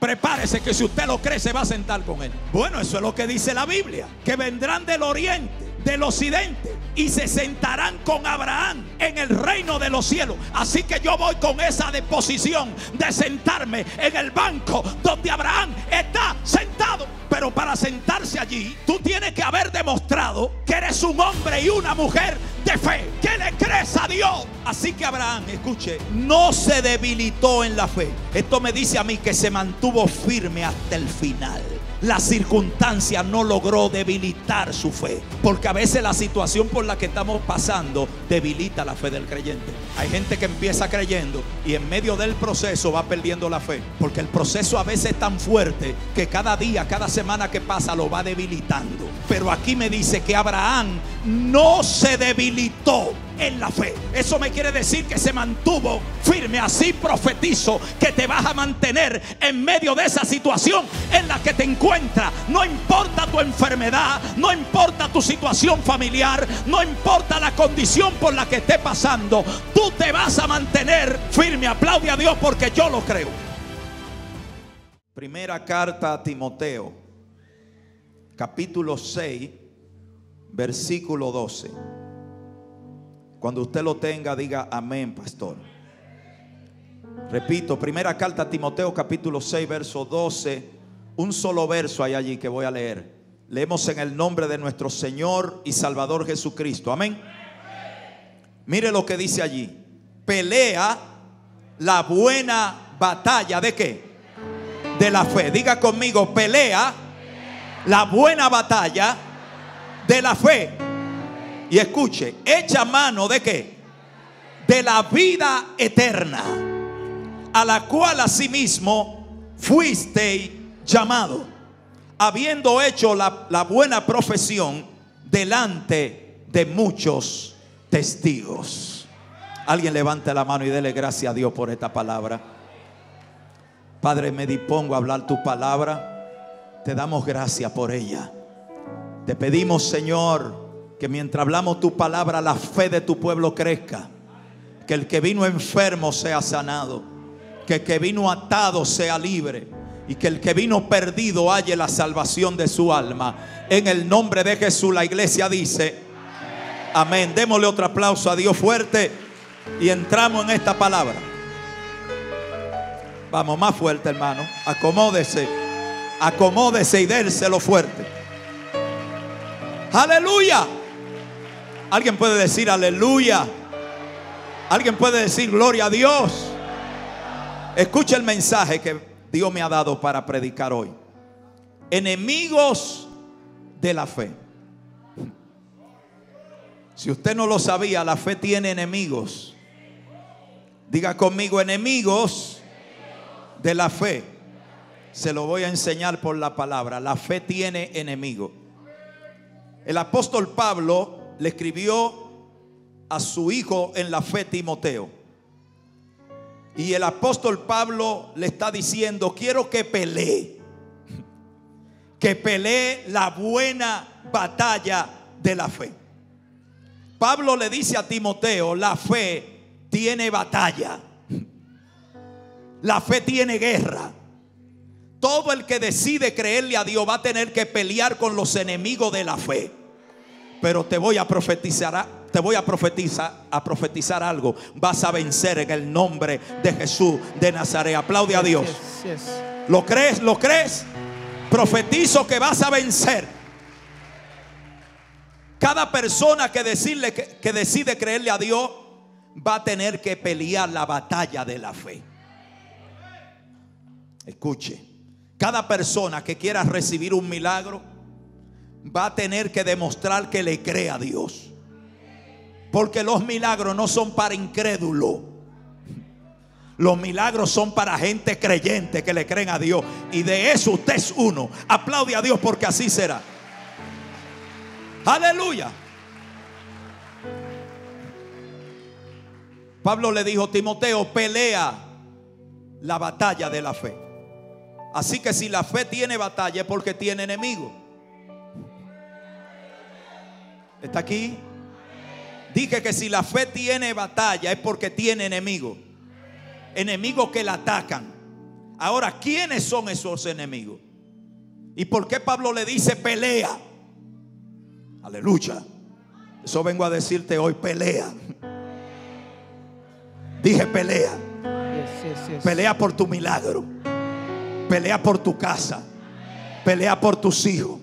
Prepárese que si usted lo cree se va a sentar con él. Bueno, eso es lo que dice la Biblia, que vendrán del oriente, del occidente, y se sentarán con Abraham en el reino de los cielos. Así que yo voy con esa disposición de sentarme en el banco donde Abraham está sentado. Pero para sentarse allí, tú tienes que haber demostrado que eres un hombre y una mujer de fe, que le crees a Dios. Así que Abraham, escuche, no se debilitó en la fe. Esto me dice a mí que se mantuvo firme hasta el final. La circunstancia no logró debilitar su fe, porque a veces la situación por la que estamos pasando debilita la fe del creyente. Hay gente que empieza creyendo y en medio del proceso va perdiendo la fe, porque el proceso a veces es tan fuerte que cada día, cada semana que pasa lo va debilitando. Pero aquí me dice que Abraham no se debilitó en la fe. Eso me quiere decir que se mantuvo firme. Así profetizo que te vas a mantener en medio de esa situación en la que te encuentras. No importa tu enfermedad, no importa tu situación familiar, no importa la condición por la que esté pasando, tú te vas a mantener firme. Aplaude a Dios porque yo lo creo. Primera carta a Timoteo, capítulo 6, versículo 12. Cuando usted lo tenga, diga amén, pastor. Repito, primera carta a Timoteo capítulo 6, verso 12. Un solo verso hay allí que voy a leer. Leemos en el nombre de nuestro Señor y Salvador Jesucristo. Amén. Mire lo que dice allí. Pelea la buena batalla. ¿De qué? De la fe. Diga conmigo, pelea la buena batalla de la fe. Y escuche, echa mano ¿de qué? De la vida eterna, a la cual asimismo fuisteis llamado, habiendo hecho la buena profesión delante de muchos testigos. Alguien levante la mano y dele gracias a Dios por esta palabra. Padre, me dispongo a hablar tu palabra. Te damos gracias por ella. Te pedimos, Señor, que mientras hablamos tu palabra, la fe de tu pueblo crezca. Que el que vino enfermo sea sanado. Que el que vino atado sea libre. Y que el que vino perdido halle la salvación de su alma. En el nombre de Jesús, la iglesia dice amén. Démosle otro aplauso a Dios fuerte y entramos en esta palabra. Vamos, más fuerte, hermano. Acomódese. Acomódese y dérselo fuerte. Aleluya. Alguien puede decir aleluya. Alguien puede decir gloria a Dios. Escucha el mensaje que Dios me ha dado para predicar hoy. Enemigos de la fe. Si usted no lo sabía, la fe tiene enemigos. Diga conmigo, enemigos de la fe. Se lo voy a enseñar por la palabra. La fe tiene enemigos. El apóstol Pablo le escribió a su hijo en la fe, Timoteo. Y el apóstol Pablo le está diciendo, quiero que pelee la buena batalla de la fe. Pablo le dice a Timoteo, la fe tiene batalla. La fe tiene guerra. Todo el que decide creerle a Dios va a tener que pelear con los enemigos de la fe. Pero te voy a profetizar algo. Vas a vencer en el nombre de Jesús de Nazaret. Aplaude a Dios. ¿Lo crees? ¿Lo crees? Profetizo que vas a vencer. Cada persona que decide creerle a Dios va a tener que pelear la batalla de la fe. Escuche. Cada persona que quiera recibir un milagro va a tener que demostrar que le cree a Dios. Porque los milagros no son para incrédulos. Los milagros son para gente creyente que le creen a Dios. Y de eso usted es uno. Aplaude a Dios porque así será. Aleluya. Pablo le dijo a Timoteo, pelea la batalla de la fe. Así que si la fe tiene batalla es porque tiene enemigos. ¿Está aquí? Dije que si la fe tiene batalla es porque tiene enemigos. Enemigos que la atacan. Ahora, ¿quiénes son esos enemigos? ¿Y por qué Pablo le dice pelea? Aleluya. Eso vengo a decirte hoy, pelea. Dije pelea. Pelea por tu milagro. Pelea por tu casa. Pelea por tus hijos.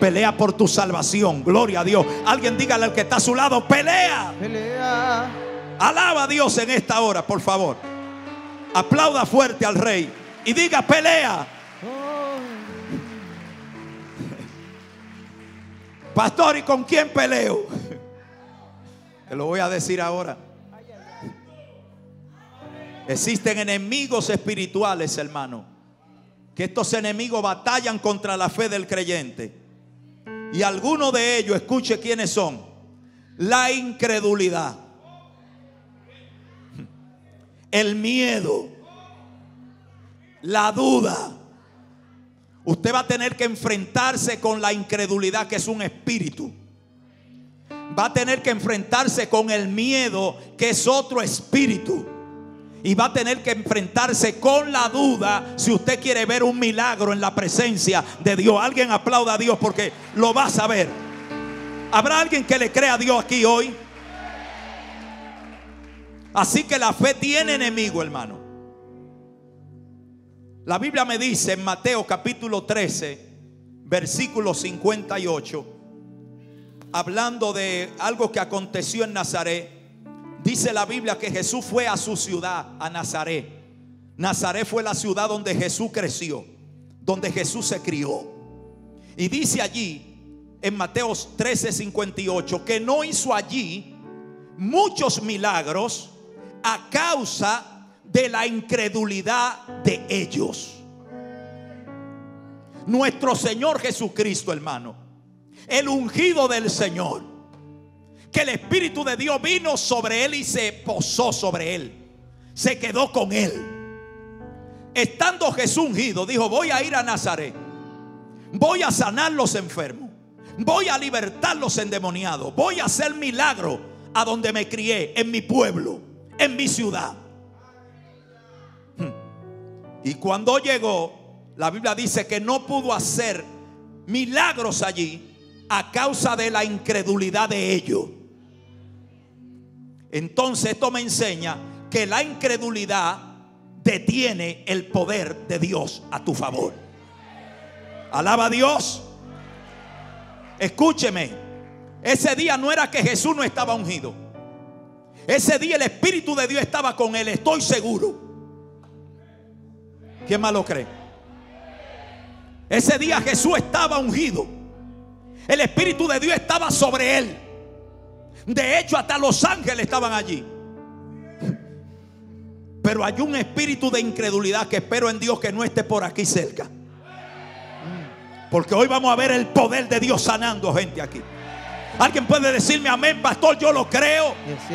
Pelea por tu salvación. Gloria a Dios. Alguien dígale al que está a su lado, pelea. Pelea. Alaba a Dios en esta hora, por favor. Aplauda fuerte al Rey y diga pelea. Pastor, ¿y con quién peleo? Te lo voy a decir ahora. Existen enemigos espirituales, hermano, que estos enemigos batallan contra la fe del creyente. Y algunos de ellos, escuche quiénes son: la incredulidad, el miedo, la duda. Usted va a tener que enfrentarse con la incredulidad, que es un espíritu. Va a tener que enfrentarse con el miedo, que es otro espíritu. Y va a tener que enfrentarse con la duda si usted quiere ver un milagro en la presencia de Dios. Alguien aplauda a Dios porque lo va a saber. ¿Habrá alguien que le crea a Dios aquí hoy? Así que la fe tiene enemigo, hermano. La Biblia me dice en Mateo capítulo 13, versículo 58, hablando de algo que aconteció en Nazaret. Dice la Biblia que Jesús fue a su ciudad, a Nazaret. Nazaret fue la ciudad donde Jesús creció, donde Jesús se crió. Y dice allí en Mateo 13:58 que no hizo allí muchos milagros a causa de la incredulidad de ellos. Nuestro Señor Jesucristo, hermano, el ungido del Señor, que el Espíritu de Dios vino sobre él y se posó sobre él, se quedó con él. Estando Jesús ungido, dijo: voy a ir a Nazaret, voy a sanar los enfermos, voy a libertar los endemoniados, voy a hacer milagro a donde me crié, en mi pueblo, en mi ciudad. Y cuando llegó, la Biblia dice que no pudo hacer milagros allí a causa de la incredulidad de ellos. Entonces esto me enseña que la incredulidad detiene el poder de Dios a tu favor. Alaba a Dios. Escúcheme, ese día no era que Jesús no estaba ungido. Ese día el Espíritu de Dios estaba con él, estoy seguro. ¿Quién más lo cree? Ese día Jesús estaba ungido. El Espíritu de Dios estaba sobre él. De hecho, hasta los ángeles estaban allí. Pero hay un espíritu de incredulidad que espero en Dios que no esté por aquí cerca, porque hoy vamos a ver el poder de Dios sanando gente aquí. Alguien puede decirme amén, pastor, yo lo creo. Sí.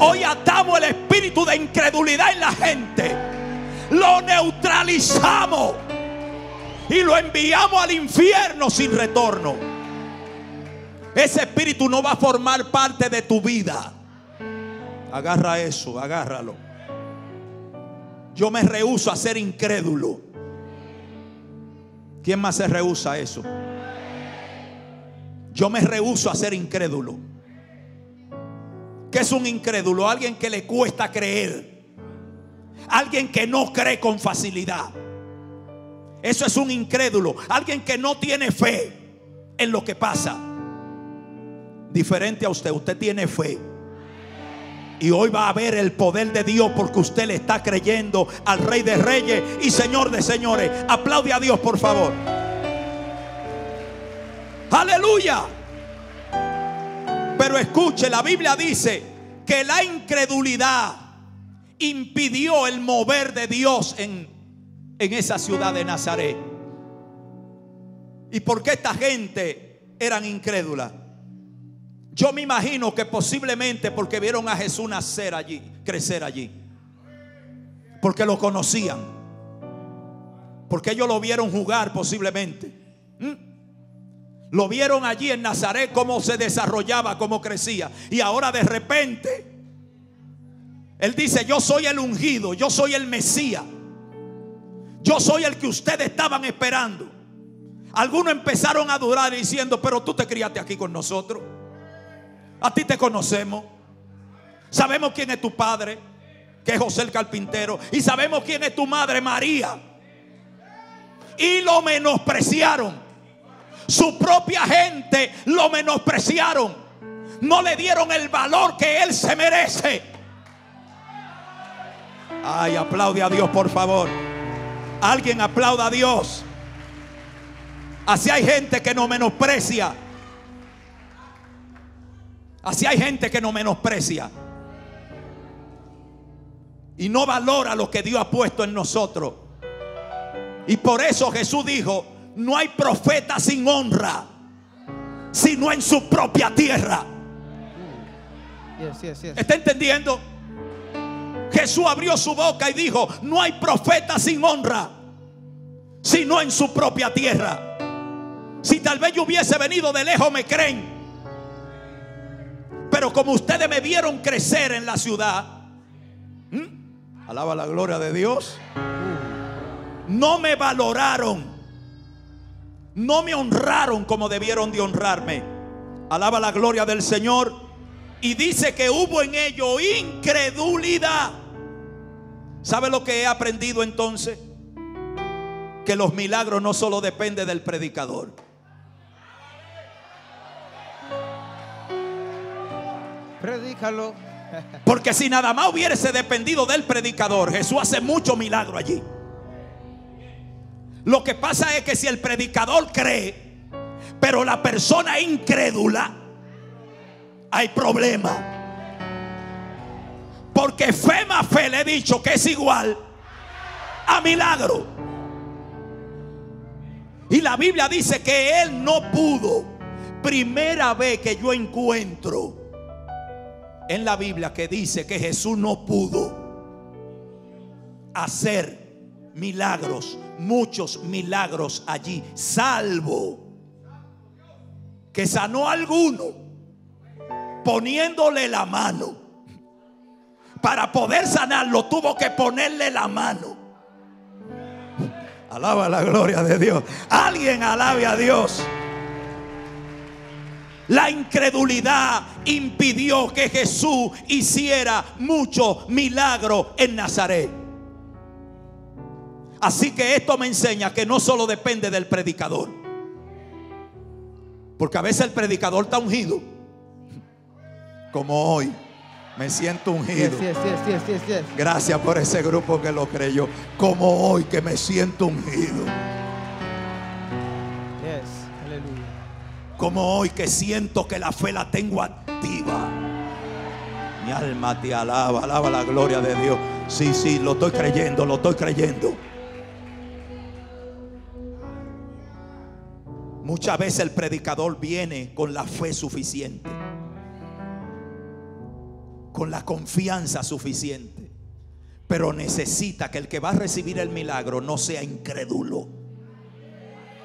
Hoy atamos el espíritu de incredulidad en la gente, lo neutralizamos y lo enviamos al infierno sin retorno. Ese espíritu no va a formar parte de tu vida. Agarra eso, agárralo. Yo me rehúso a ser incrédulo. ¿Quién más se rehúsa a eso? Yo me rehúso a ser incrédulo. ¿Qué es un incrédulo? Alguien que le cuesta creer. Alguien que no cree con facilidad. Eso es un incrédulo. Alguien que no tiene fe en lo que pasa. Diferente a usted, usted tiene fe. Y hoy va a ver el poder de Dios porque usted le está creyendo al Rey de Reyes y Señor de Señores. Aplaude a Dios, por favor. Aleluya. Pero escuche, la Biblia dice que la incredulidad impidió el mover de Dios en esa ciudad de Nazaret. ¿Y por qué esta gente eran incrédulas? Yo me imagino que posiblemente porque vieron a Jesús nacer allí, crecer allí, porque lo conocían, porque ellos lo vieron jugar posiblemente. Lo vieron allí en Nazaret cómo se desarrollaba, cómo crecía. Y ahora de repente él dice: yo soy el ungido, yo soy el Mesías, Yo soy el que ustedes estaban esperando. Algunos empezaron a adorar diciendo, pero tú te criaste aquí con nosotros, a ti te conocemos, sabemos quién es tu padre, que es José el carpintero, y sabemos quién es tu madre, María. Y lo menospreciaron. Su propia gente lo menospreciaron. No le dieron el valor que él se merece. Ay, aplaude a Dios, por favor. Alguien aplauda a Dios. Así hay gente que nos menosprecia. Así hay gente que nos menosprecia y no valora lo que Dios ha puesto en nosotros. Y por eso Jesús dijo, no hay profeta sin honra, sino en su propia tierra. Sí. ¿Está entendiendo? Jesús abrió su boca y dijo, no hay profeta sin honra, sino en su propia tierra. Si tal vez yo hubiese venido de lejos, me creen. Pero como ustedes me vieron crecer en la ciudad, alaba la gloria de Dios, no me valoraron, no me honraron como debieron de honrarme. Alaba la gloria del Señor. Y dice que hubo en ello incredulidad. ¿Sabe lo que he aprendido entonces? Que los milagros no solo dependen del predicador. Predícalo. Porque si nada más hubiese dependido del predicador, Jesús hace mucho milagro allí. Lo que pasa es que si el predicador cree, pero la persona incrédula, hay problema. Porque fe más fe, le he dicho que es igual a milagro. Y la Biblia dice que él no pudo. Primera vez que yo encuentro en la Biblia que dice que Jesús no pudo hacer milagros, muchos milagros allí, salvo que sanó a alguno poniéndole la mano. Para poder sanarlo tuvo que ponerle la mano. Alaba la gloria de Dios. Alguien alabe a Dios. La incredulidad impidió que Jesús hiciera mucho milagro en Nazaret. Así que esto me enseña que no solo depende del predicador, porque a veces el predicador está ungido, como hoy me siento ungido. Gracias por ese grupo que lo creyó. Como hoy que me siento ungido, como hoy que siento que la fe la tengo activa. Mi alma te alaba, alaba la gloria de Dios. Sí, lo estoy creyendo, lo estoy creyendo. Muchas veces el predicador viene con la fe suficiente, con la confianza suficiente, pero necesita que el que va a recibir el milagro no sea incrédulo,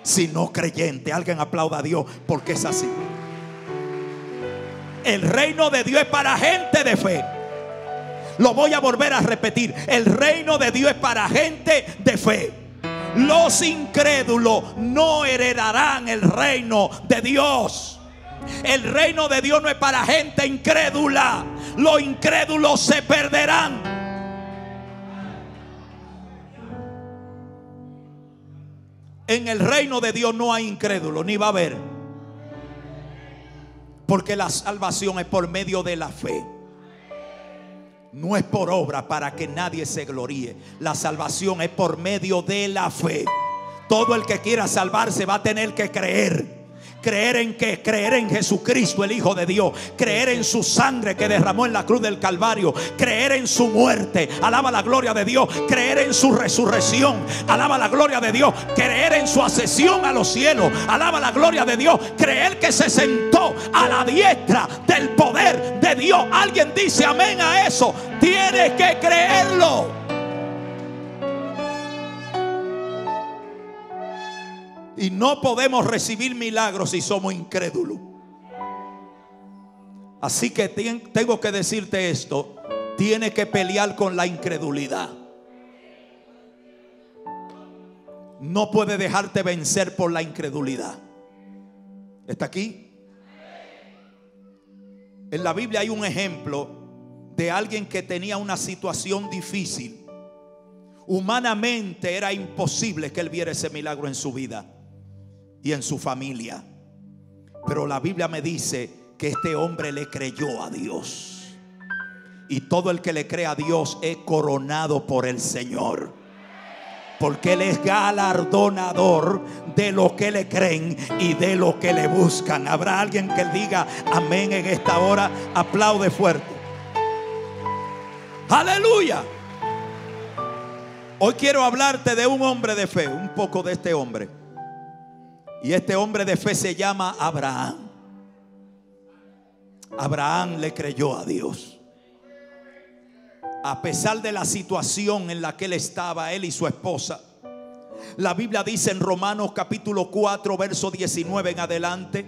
sino creyente. Alguien aplauda a Dios, porque es así. El reino de Dios es para gente de fe. Lo voy a volver a repetir. El reino de Dios es para gente de fe. Los incrédulos no heredarán el reino de Dios. El reino de Dios no es para gente incrédula. Los incrédulos se perderán. En el reino de Dios no hay incrédulo, ni va a haber, porque la salvación es por medio de la fe. No es por obra, para que nadie se gloríe. La salvación es por medio de la fe. Todo el que quiera salvarse va a tener que creer. ¿Creer en qué? Creer en Jesucristo, el Hijo de Dios. Creer en su sangre que derramó en la cruz del Calvario. Creer en su muerte. Alaba la gloria de Dios. Creer en su resurrección. Alaba la gloria de Dios. Creer en su ascensión a los cielos. Alaba la gloria de Dios. Creer que se sentó a la diestra del poder de Dios. Alguien dice amén a eso. Tienes que creerlo. Y no podemos recibir milagros si somos incrédulos. Así que tengo que decirte esto. Tienes que pelear con la incredulidad. no puede dejarte vencer por la incredulidad. ¿Está aquí? En la Biblia hay un ejemplo de alguien que tenía una situación difícil. Humanamente era imposible que él viera ese milagro en su vida y en su familia, pero la Biblia me dice que este hombre le creyó a Dios, y todo el que le cree a Dios es coronado por el Señor, porque Él es galardonador de lo que le creen y de lo que le buscan. Habrá alguien que diga amén en esta hora. Aplaude fuerte. Aleluya. Hoy quiero hablarte de un hombre de fe, un poco de este hombre. Y este hombre de fe se llama Abraham. Abraham le creyó a Dios. A pesar de la situación en la que él estaba, él y su esposa. La Biblia dice en Romanos capítulo 4, verso 19 en adelante.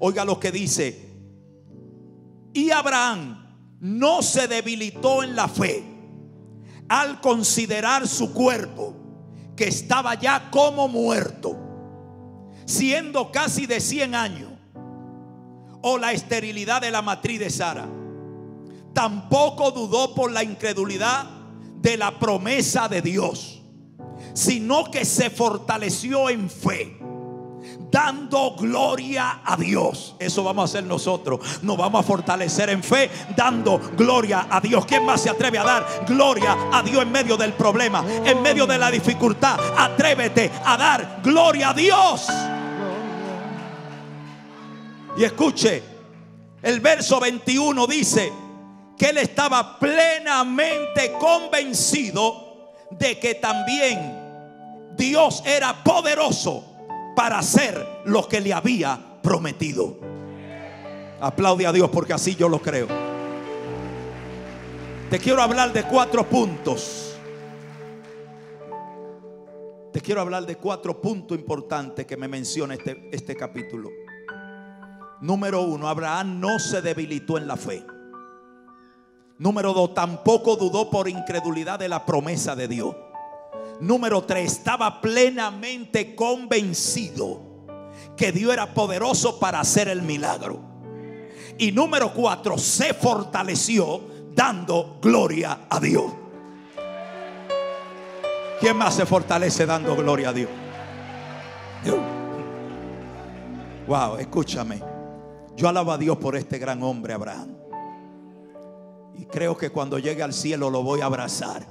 Oiga lo que dice. Y Abraham no se debilitó en la fe al considerar su cuerpo, que estaba ya como muerto, siendo casi de 100 años, o la esterilidad de la matriz de Sara. Tampoco dudó por la incredulidad de la promesa de Dios, sino que se fortaleció en fe, dando gloria a Dios. Eso vamos a hacer nosotros. Nos vamos a fortalecer en fe, dando gloria a Dios. ¿Quién más se atreve a dar gloria a Dios en medio del problema, en medio de la dificultad? Atrévete a dar gloria a Dios. Y escuche, el verso 21 dice que él estaba plenamente convencido de que también Dios era poderoso para hacer lo que le había prometido. Aplaude a Dios, porque así yo lo creo. Te quiero hablar de 4 puntos. Te quiero hablar de 4 puntos importantes que me menciona este capítulo. Número 1, Abraham no se debilitó en la fe. Número 2, tampoco dudó por incredulidad de la promesa de Dios. Número 3, estaba plenamente convencido que Dios era poderoso para hacer el milagro. Y número 4, se fortaleció dando gloria a Dios. ¿Quién más se fortalece dando gloria a Dios? Wow, escúchame. Yo alabo a Dios por este gran hombre, Abraham. Y creo que cuando llegue al cielo lo voy a abrazar.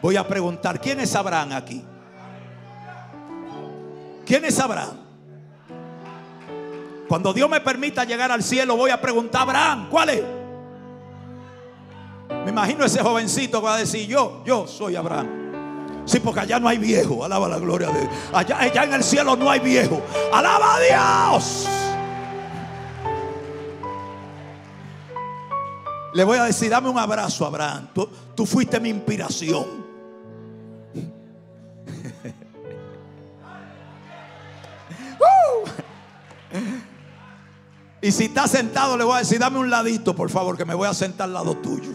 Voy a preguntar, ¿quién es Abraham aquí? ¿Quién es Abraham? Cuando Dios me permita llegar al cielo, voy a preguntar, Abraham, ¿cuál es? Me imagino ese jovencito va a decir, yo soy Abraham. Sí, porque allá no hay viejo. Alaba la gloria de Dios. Allá en el cielo no hay viejo. Alaba a Dios. Le voy a decir, dame un abrazo, Abraham. Tú fuiste mi inspiración. Y si está sentado, le voy a decir, dame un ladito, por favor, que me voy a sentar al lado tuyo.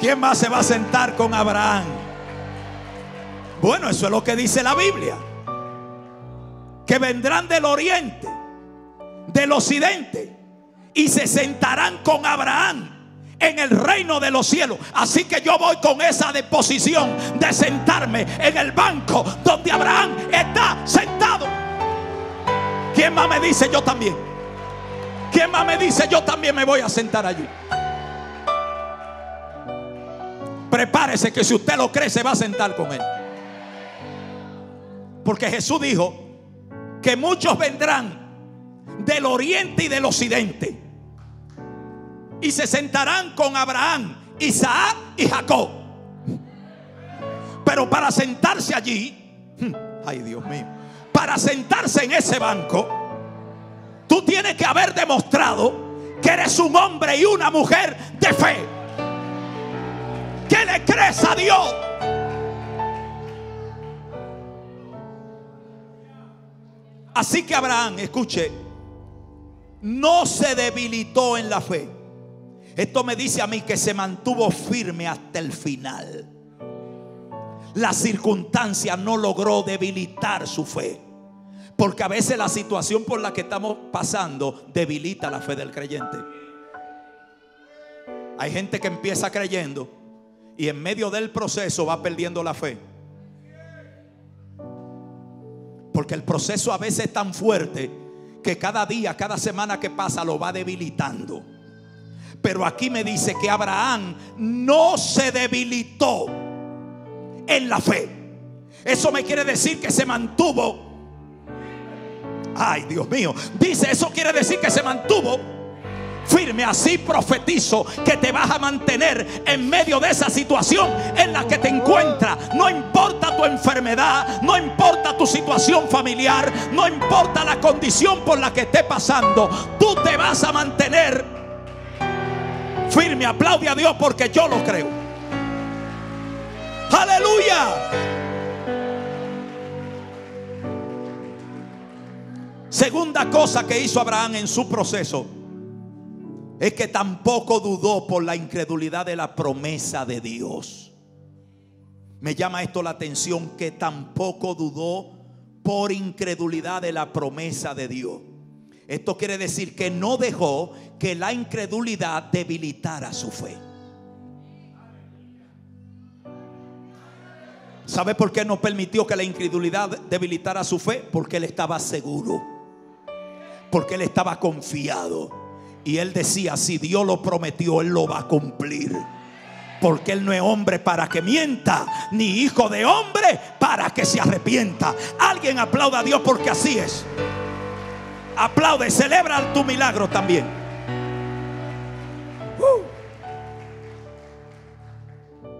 ¿Quién más se va a sentar con Abraham? Bueno, eso es lo que dice la Biblia. Que vendrán del oriente, del occidente, y se sentarán con Abraham en el reino de los cielos. Así que yo voy con esa disposición de sentarme en el banco donde Abraham está sentado. ¿Quién más me dice? Yo también. ¿Quién más me dice? Yo también me voy a sentar allí. Prepárese, que si usted lo cree, se va a sentar con él. Porque Jesús dijo que muchos vendrán del oriente y del occidente y se sentarán con Abraham, Isaac y Jacob. Pero para sentarse allí, ay Dios mío, para sentarse en ese banco, tú tienes que haber demostrado que eres un hombre y una mujer de fe, que le crees a Dios. Así que Abraham, escuche, no se debilitó en la fe. Esto me dice a mí que se mantuvo firme hasta el final. la circunstancia no logró debilitar su fe. Porque a veces la situación por la que estamos pasando debilita la fe del creyente. Hay gente que empieza creyendo y en medio del proceso va perdiendo la fe. Porque el proceso a veces es tan fuerte que cada día, cada semana que pasa lo va debilitando. Pero aquí me dice que Abraham no se debilitó en la fe. Eso me quiere decir que se mantuvo. Ay, Dios mío. Dice, eso quiere decir que se mantuvo firme. Así profetizo que te vas a mantener en medio de esa situación en la que te encuentras. No importa tu enfermedad, no importa tu situación familiar, no importa la condición por la que esté pasando, tú te vas a mantener firme. Aplaude a Dios porque yo lo creo. Aleluya. Segunda cosa que hizo Abraham en su proceso es que tampoco dudó por la incredulidad de la promesa de Dios. Me llama esto la atención, que tampoco dudó por incredulidad de la promesa de Dios. Esto quiere decir que no dejó que la incredulidad debilitara su fe. ¿Sabe por qué no permitió que la incredulidad debilitara su fe? Porque él estaba seguro. Porque él estaba confiado. Y él decía, si Dios lo prometió, él lo va a cumplir. Porque él no es hombre para que mienta, ni hijo de hombre para que se arrepienta. Alguien aplauda a Dios porque así es. Aplaude, celebra tu milagro también.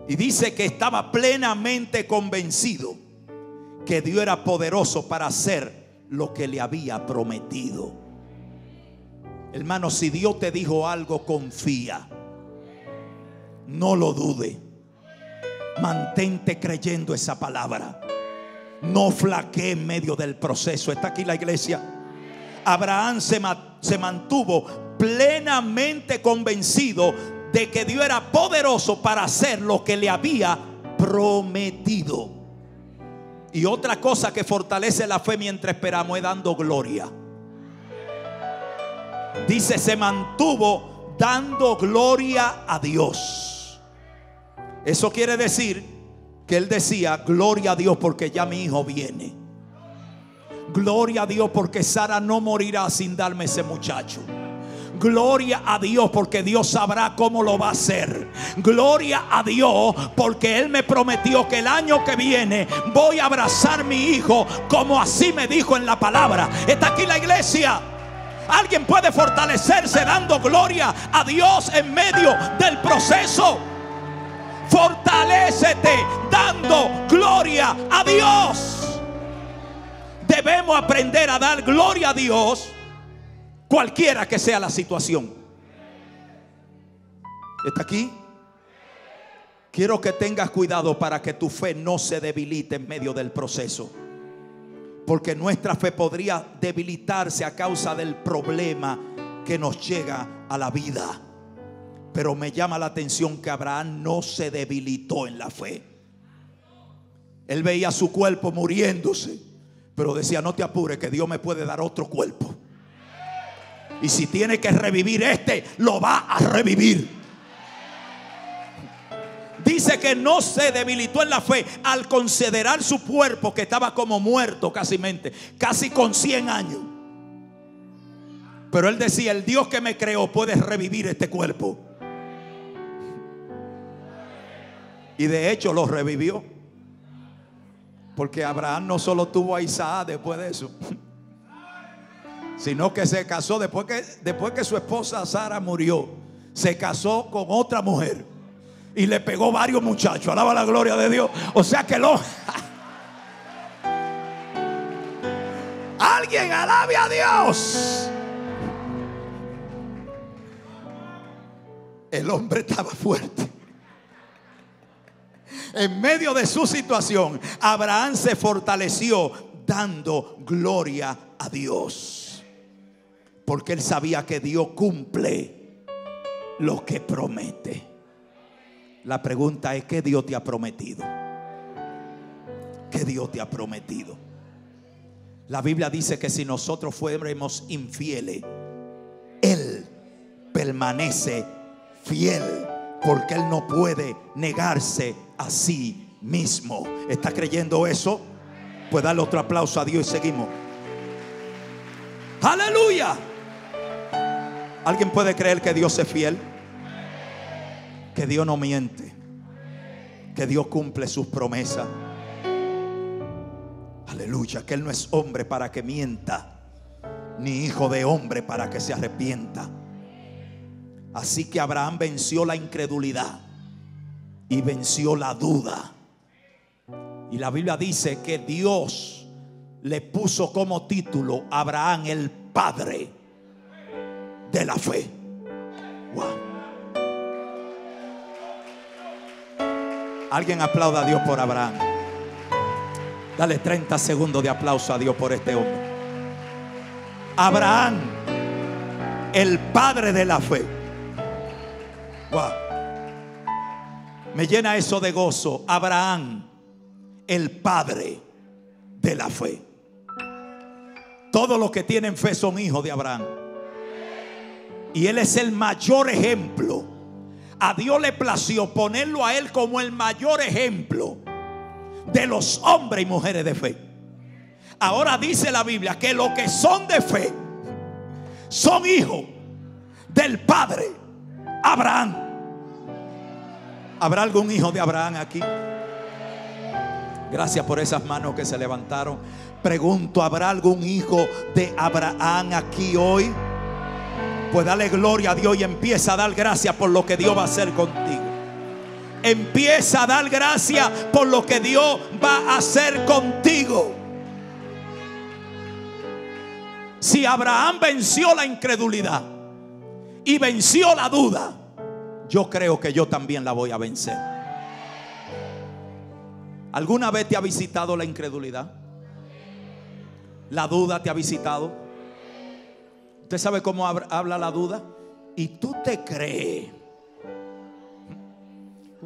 Y dice que estaba plenamente convencido que Dios era poderoso para hacer lo que le había prometido. Hermano, si Dios te dijo algo, confía. No lo dude. Mantente creyendo esa palabra. No flaquee en medio del proceso. Está aquí la iglesia. Abraham se mantuvo plenamente convencido de que Dios era poderoso para hacer lo que le había prometido. Y otra cosa que fortalece la fe mientras esperamos es dando gloria. Dice, se mantuvo dando gloria a Dios. Eso quiere decir que él decía, gloria a Dios porque ya mi hijo viene. Gloria a Dios porque Sara no morirá sin darme ese muchacho. Gloria a Dios porque Dios sabrá cómo lo va a hacer. Gloria a Dios porque Él me prometió que el año que viene voy a abrazar a mi hijo, como así me dijo en la palabra. Está aquí la iglesia. Alguien puede fortalecerse dando gloria a Dios en medio del proceso. Fortalécete dando gloria a Dios. Debemos aprender a dar gloria a Dios, cualquiera que sea la situación. ¿Está aquí? Quiero que tengas cuidado para que tu fe no se debilite en medio del proceso. Porque nuestra fe podría debilitarse a causa del problema que nos llega a la vida. Pero me llama la atención que Abraham no se debilitó en la fe. Él veía su cuerpo muriéndose, pero decía, no te apures que Dios me puede dar otro cuerpo. Y si tiene que revivir este, lo va a revivir. Dice que no se debilitó en la fe al considerar su cuerpo que estaba como muerto casi con 100 años. Pero él decía, el Dios que me creó puede revivir este cuerpo. Y de hecho lo revivió. Porque Abraham no solo tuvo a Isaac después de eso, sino que se casó después que su esposa Sara murió. Se casó con otra mujer y le pegó varios muchachos. Alaba la gloria de Dios. O sea que lo alguien alabe a Dios. El hombre estaba fuerte. En medio de su situación, Abraham se fortaleció dando gloria a Dios. Porque él sabía que Dios cumple lo que promete. La pregunta es, ¿qué Dios te ha prometido? que Dios te ha prometido. La Biblia dice que si nosotros fuéramos infieles, Él permanece fiel, porque Él no puede negarse a sí mismo. ¿Está creyendo eso? Pues darle otro aplauso a Dios y seguimos. ¡Aleluya! ¿Alguien puede creer que Dios es fiel? Que Dios no miente, que Dios cumple sus promesas. Aleluya, que Él no es hombre para que mienta, ni hijo de hombre para que se arrepienta. Así que Abraham venció la incredulidad y venció la duda. Y la Biblia dice que Dios le puso como título a Abraham el padre de la fe. Wow. Alguien aplauda a Dios por Abraham. Dale 30 segundos de aplauso a Dios por este hombre. Abraham, el padre de la fe. Wow. Me llena eso de gozo. Abraham, el padre de la fe. Todos los que tienen fe son hijos de Abraham. Y él es el mayor ejemplo. A Dios le plació ponerlo a él como el mayor ejemplo de los hombres y mujeres de fe. Ahora dice la Biblia que los que son de fe son hijos del padre Abraham. ¿Habrá algún hijo de Abraham aquí? Gracias por esas manos que se levantaron. Pregunto, ¿habrá algún hijo de Abraham aquí hoy? Pues dale gloria a Dios y empieza a dar gracias por lo que Dios va a hacer contigo. Empieza a dar gracias por lo que Dios va a hacer contigo. Si Abraham venció la incredulidad y venció la duda, yo creo que yo también la voy a vencer. ¿Alguna vez te ha visitado la incredulidad? ¿La duda te ha visitado? ¿Usted sabe cómo habla la duda? Y tú te crees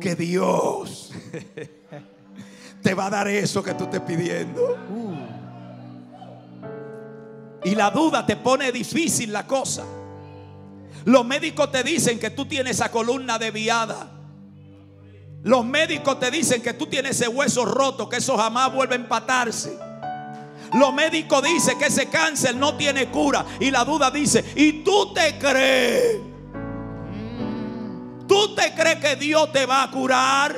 que Dios te va a dar eso que tú estés pidiendo. Y la duda te pone difícil la cosa. Los médicos te dicen que tú tienes esa columna desviada. Los médicos te dicen que tú tienes ese hueso roto, que eso jamás vuelve a empatarse. Los médicos dicen que ese cáncer no tiene cura. Y la duda dice, ¿y tú te crees? ¿Tú te crees que Dios te va a curar?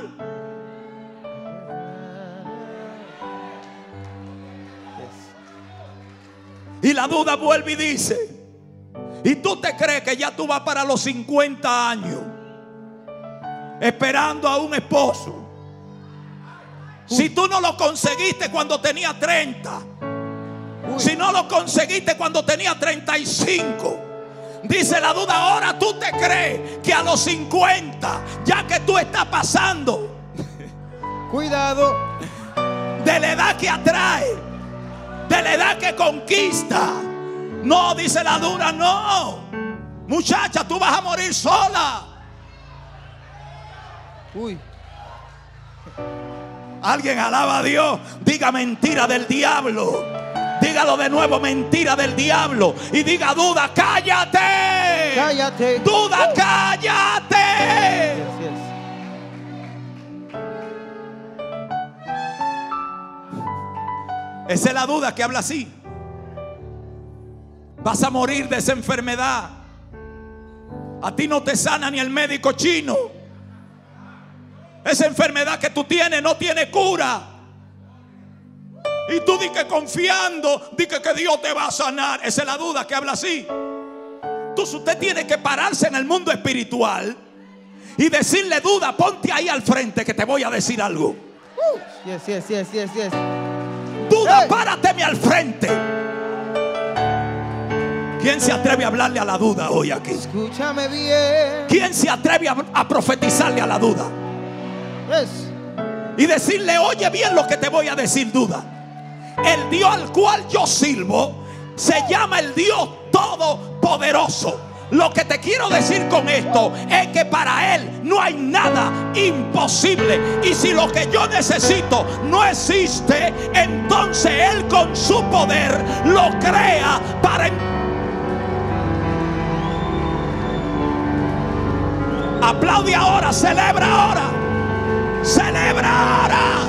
Y la duda vuelve y dice, ¿y tú te crees que ya tú vas para los 50 años esperando a un esposo? Si tú no lo conseguiste cuando tenía 30, si no lo conseguiste cuando tenía 35, dice la duda, ahora tú te crees que a los 50, ya que tú estás pasando, cuidado, de la edad que atrae, de la edad que conquista. No, dice la duda, no, muchacha, tú vas a morir sola. Uy. Alguien alaba a Dios. Diga mentira del diablo. Dígalo de nuevo, mentira del diablo. Y diga duda, cállate. Cállate. Duda, cállate. Yes, yes. Esa es la duda que habla así. Vas a morir de esa enfermedad. A ti no te sana ni el médico chino. Esa enfermedad que tú tienes no tiene cura. Y tú di que confiando, di que Dios te va a sanar. Esa es la duda que habla así. Entonces usted tiene que pararse en el mundo espiritual y decirle duda, ponte ahí al frente que te voy a decir algo. Yes, yes, yes, yes, yes. Duda, hey, párateme al frente. ¿Quién se atreve a hablarle a la duda hoy aquí? Escúchame bien. ¿Quién se atreve a profetizarle a la duda? Y decirle, oye bien lo que te voy a decir, duda. El Dios al cual yo sirvo se llama el Dios Todopoderoso. Lo que te quiero decir con esto es que para Él no hay nada imposible. Y si lo que yo necesito no existe, entonces Él con su poder lo crea para... Aplaude ahora, celebra ahora. Celebra ahora.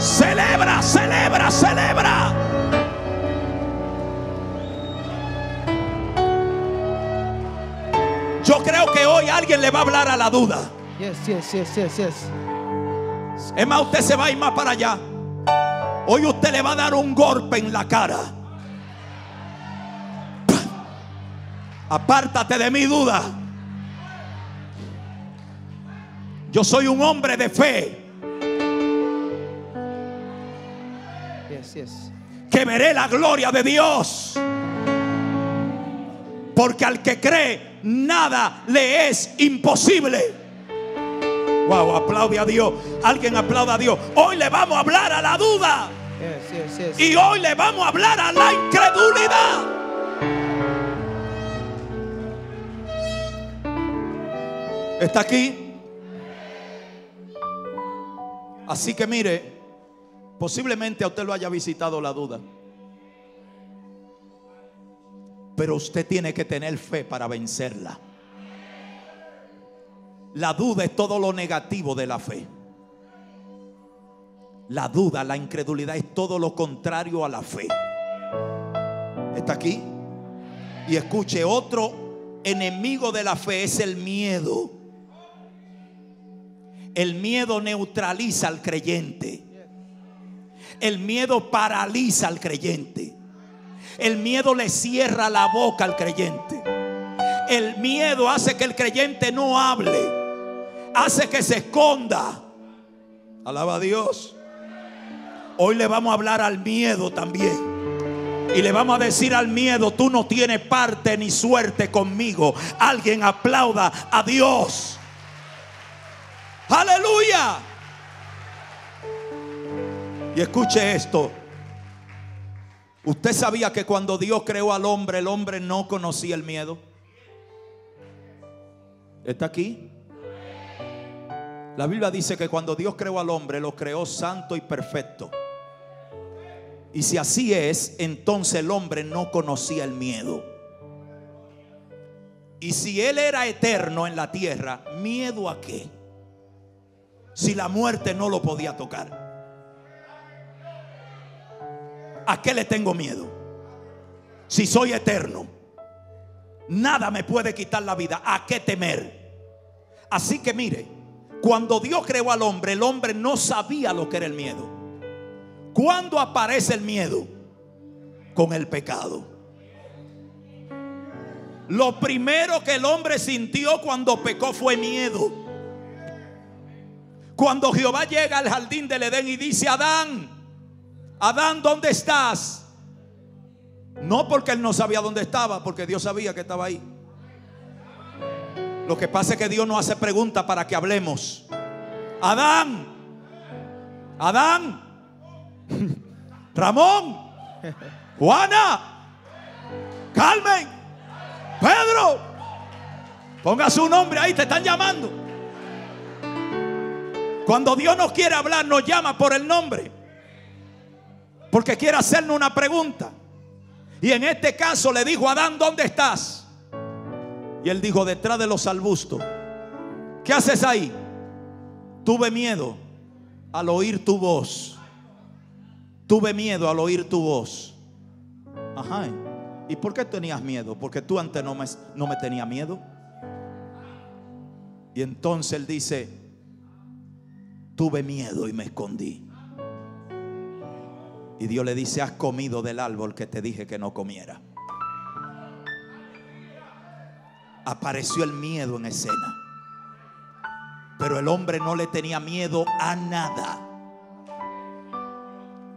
Celebra, celebra, celebra. Yo creo que hoy alguien le va a hablar a la duda. Yes. Es más, usted se va a ir más para allá. Hoy usted le va a dar un golpe en la cara. ¡Pam! Apártate de mi duda. Yo soy un hombre de fe. Yes. Que veré la gloria de Dios. Porque al que cree, nada le es imposible. Wow, aplaude a Dios. Alguien aplauda a Dios. Hoy le vamos a hablar a la duda. Y hoy le vamos a hablar a la incredulidad. ¿Está aquí? Así que mire, posiblemente a usted lo haya visitado la duda, pero usted tiene que tener fe para vencerla. La duda es todo lo negativo de la fe. La duda, la incredulidad es todo lo contrario a la fe. ¿Está aquí? Y escuche, otro enemigo de la fe es el miedo. El miedo neutraliza al creyente. El miedo paraliza al creyente. El miedo le cierra la boca al creyente. El miedo hace que el creyente no hable. Hace que se esconda. Alaba a Dios. Hoy le vamos a hablar al miedo también. Y le vamos a decir al miedo: tú no tienes parte ni suerte conmigo. Alguien aplauda a Dios. Aleluya. Y escuche esto. ¿Usted sabía que cuando Dios creó al hombre, el hombre no conocía el miedo? ¿Está aquí? La Biblia dice que cuando Dios creó al hombre, lo creó santo y perfecto. Y si así es, entonces el hombre no conocía el miedo. Y si él era eterno en la tierra, ¿miedo a qué? Si la muerte no lo podía tocar, ¿a qué le tengo miedo? Si soy eterno, nada me puede quitar la vida, ¿a qué temer? Así que mire, cuando Dios creó al hombre, el hombre no sabía lo que era el miedo. ¿Cuándo aparece el miedo? Con el pecado. Lo primero que el hombre sintió cuando pecó fue miedo. Cuando Jehová llega al jardín del Edén y dice: Adán, Adán, ¿dónde estás? No porque él no sabía dónde estaba, porque Dios sabía que estaba ahí. Lo que pasa es que Dios no hace preguntas para que hablemos. Adán, Adán, Ramón, Juana, Carmen, Pedro, ponga su nombre ahí, te están llamando. Cuando Dios nos quiere hablar, nos llama por el nombre, porque quiere hacernos una pregunta. Y en este caso le dijo: Adán, ¿dónde estás? Y él dijo: detrás de los arbustos. ¿Qué haces ahí? Tuve miedo al oír tu voz. Tuve miedo al oír tu voz. Ajá. ¿Y por qué tenías miedo? Porque tú antes no me tenías miedo. Y entonces él dice: tuve miedo y me escondí. Y Dios le dice: has comido del árbol que te dije que no comiera. Apareció el miedo en escena. Pero el hombre no le tenía miedo a nada.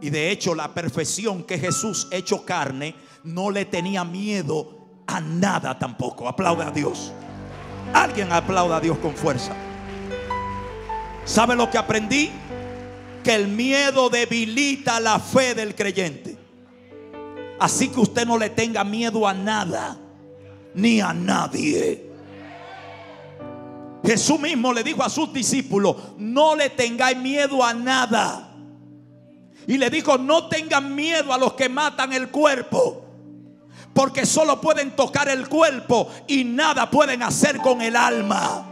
Y de hecho, la perfección que Jesús hecho carne no le tenía miedo a nada tampoco. Aplaude a Dios. Alguien aplauda a Dios con fuerza. ¿Sabe lo que aprendí? Que el miedo debilita la fe del creyente. Así que usted no le tenga miedo a nada. ni a nadie. Jesús mismo le dijo a sus discípulos: no le tengáis miedo a nada. Y le dijo: no tengan miedo a los que matan el cuerpo, porque solo pueden tocar el cuerpo y nada pueden hacer con el alma.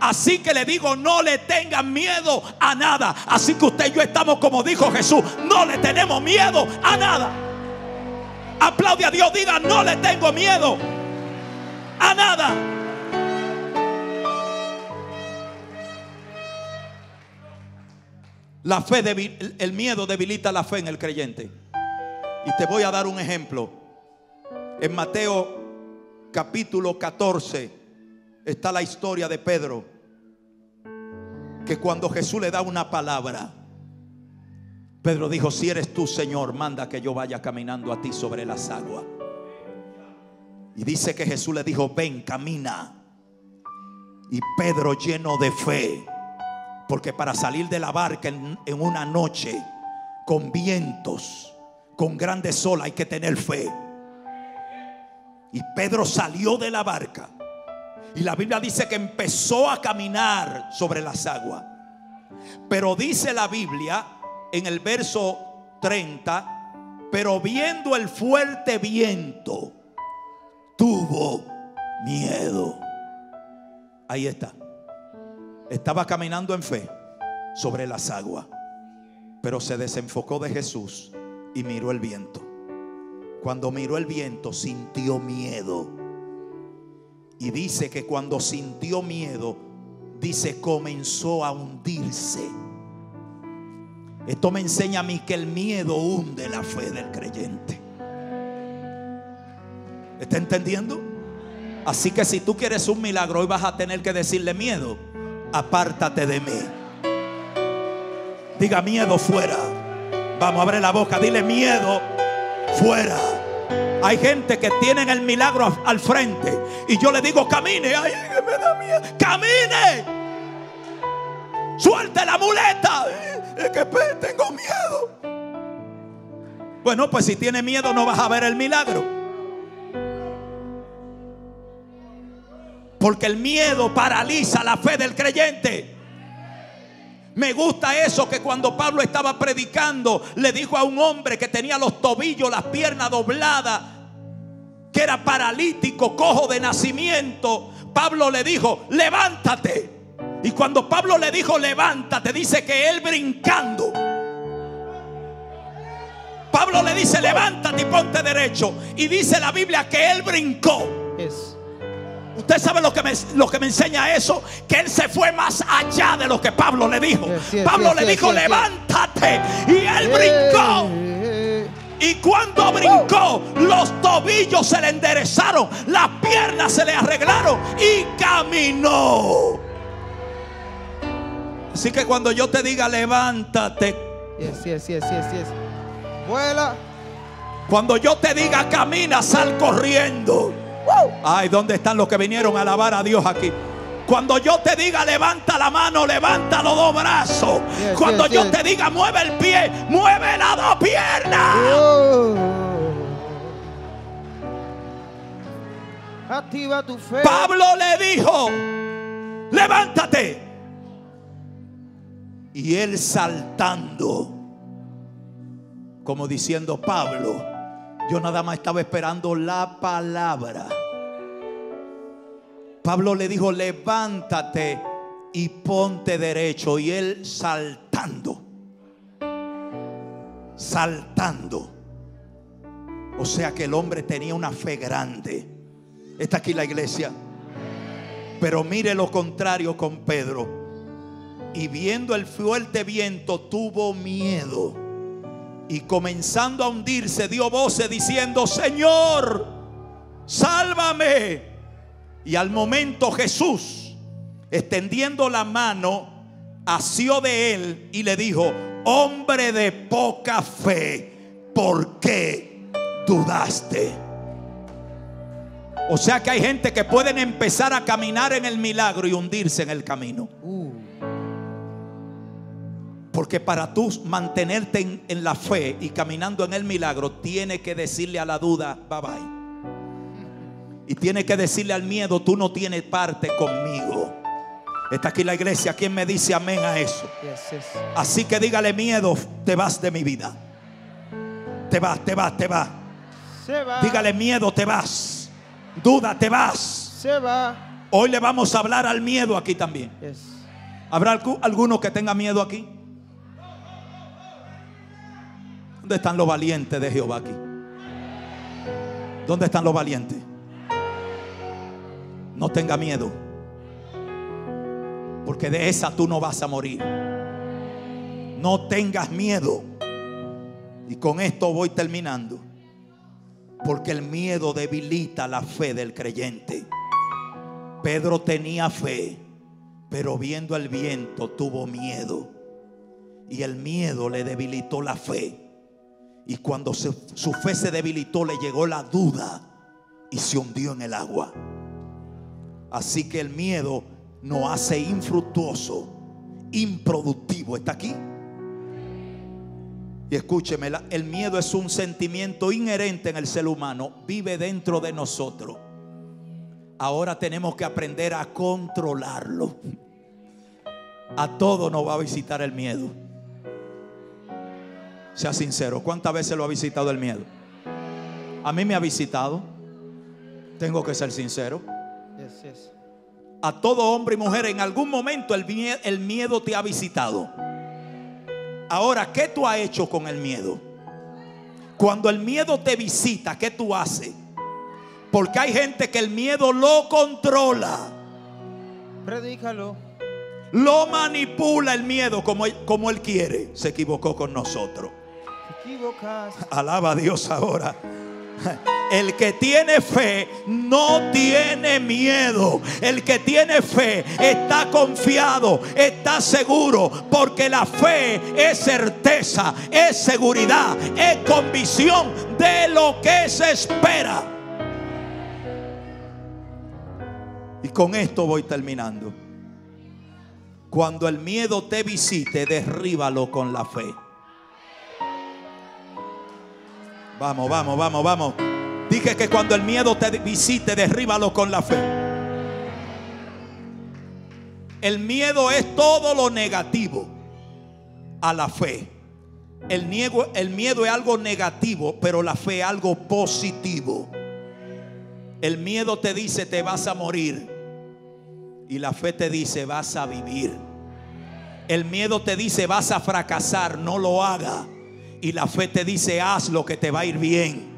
Así que le digo, no le tengan miedo a nada. Así que usted y yo estamos como dijo Jesús: no le tenemos miedo a nada. Aplaude a Dios, diga: no le tengo miedo a nada. La fe, el miedo debilita la fe en el creyente. Y te voy a dar un ejemplo. En Mateo capítulo 14 está la historia de Pedro, que cuando Jesús le da una palabra, Pedro dijo: si eres tú, Señor, manda que yo vaya caminando a ti sobre las aguas. Y dice que Jesús le dijo: ven, camina. Y Pedro, lleno de fe, porque para salir de la barca en una noche con vientos, con grandes olas, hay que tener fe. Y Pedro salió de la barca, y la Biblia dice que empezó a caminar sobre las aguas. Pero dice la Biblia en el verso 30: pero viendo el fuerte viento, tuvo miedo. Ahí está. Estaba caminando en fe sobre las aguas, pero se desenfocó de Jesús y miró el viento. Cuando miró el viento, sintió miedo. Y dice que cuando sintió miedo, dice, comenzó a hundirse. Esto me enseña a mí que el miedo hunde la fe del creyente. ¿Está entendiendo? Así que si tú quieres un milagro, hoy vas a tener que decirle: miedo, apártate de mí. Diga: miedo, fuera. Vamos, abre la boca, dile: miedo, fuera. Hay gente que tienen el milagro al frente, y yo le digo: camine. Ay, me da miedo. Camine. Suelte la muleta. Es que tengo miedo. Bueno, pues si tiene miedo, no vas a ver el milagro, porque el miedo paraliza la fe del creyente. Me gusta eso, que cuando Pablo estaba predicando, le dijo a un hombre que tenía los tobillos, las piernas dobladas, que era paralítico, cojo de nacimiento. Pablo le dijo: levántate. Y cuando Pablo le dijo: levántate, dice que él brincando. Pablo le dice: levántate y ponte derecho. Y dice la Biblia que él brincó. Yes. Usted sabe lo que me enseña eso, que él se fue más allá de lo que Pablo le dijo. Pablo le dijo levántate, y él brincó. Y cuando brincó, los tobillos se le enderezaron, las piernas se le arreglaron y caminó. Así que cuando yo te diga: levántate, vuela. Cuando yo te diga: camina, sal corriendo. Ay, ¿dónde están los que vinieron a alabar a Dios aquí? Cuando yo te diga: levanta la mano, levanta los dos brazos. Cuando yo te diga: mueve el pie, mueve las dos piernas. Activa tu fe. Pablo le dijo: levántate. Y él saltando, como diciendo: Pablo, yo nada más estaba esperando la palabra. Pablo le dijo: levántate y ponte derecho. Y él saltando, saltando. O sea que el hombre tenía una fe grande. Está aquí la iglesia. Pero mire lo contrario con Pedro. Y viendo el fuerte viento, tuvo miedo, y comenzando a hundirse, dio voces diciendo: Señor, sálvame. Y al momento Jesús, extendiendo la mano, asió de él y le dijo: hombre de poca fe, ¿por qué dudaste? O sea que hay gente que pueden empezar a caminar en el milagro y hundirse en el camino. Porque para tú mantenerte en la fe y caminando en el milagro, tiene que decirle a la duda: bye bye. Y tiene que decirle al miedo: tú no tienes parte conmigo. Está aquí la iglesia. ¿Quién me dice amén a eso? Así que dígale: miedo, te vas de mi vida. Te vas, te vas, te vas. Dígale: miedo, te vas. Duda, te vas. Se va. Hoy le vamos a hablar al miedo aquí también. ¿Habrá alguno que tenga miedo aquí? ¿Dónde están los valientes de Jehová aquí? ¿Dónde están los valientes? No tenga miedo, porque de esa tú no vas a morir. No tengas miedo. Y con esto voy terminando, porque el miedo debilita la fe del creyente. Pedro tenía fe, pero viendo el viento tuvo miedo, y el miedo le debilitó la fe. Y cuando su fe se debilitó, le llegó la duda y se hundió en el agua. Así que el miedo nos hace infructuoso, improductivo. ¿Está aquí? Y escúcheme, el miedo es un sentimiento inherente en el ser humano. Vive dentro de nosotros. Ahora tenemos que aprender a controlarlo. A todos nos va a visitar el miedo. Sea sincero, ¿cuántas veces lo ha visitado el miedo? A mí me ha visitado. Tengo que ser sincero. A todo hombre y mujer en algún momento el miedo te ha visitado. Ahora, ¿qué tú has hecho con el miedo? Cuando el miedo te visita, ¿qué tú haces? Porque hay gente que el miedo lo controla. Predícalo. Lo manipula el miedo como él quiere. Se equivocó con nosotros. Alaba a Dios ahora. El que tiene fe no tiene miedo. El que tiene fe está confiado, está seguro, porque la fe es certeza, es seguridad, es convicción de lo que se espera. Y con esto voy terminando. Cuando el miedo te visite, derríbalo con la fe. Vamos, vamos, vamos, vamos. Dije que cuando el miedo te visite, derríbalo con la fe. El miedo es todo lo negativo a la fe. El miedo es algo negativo, pero la fe es algo positivo. El miedo te dice: te vas a morir. Y la fe te dice: vas a vivir. El miedo te dice: vas a fracasar, no lo hagas. Y la fe te dice: haz lo que te va a ir bien.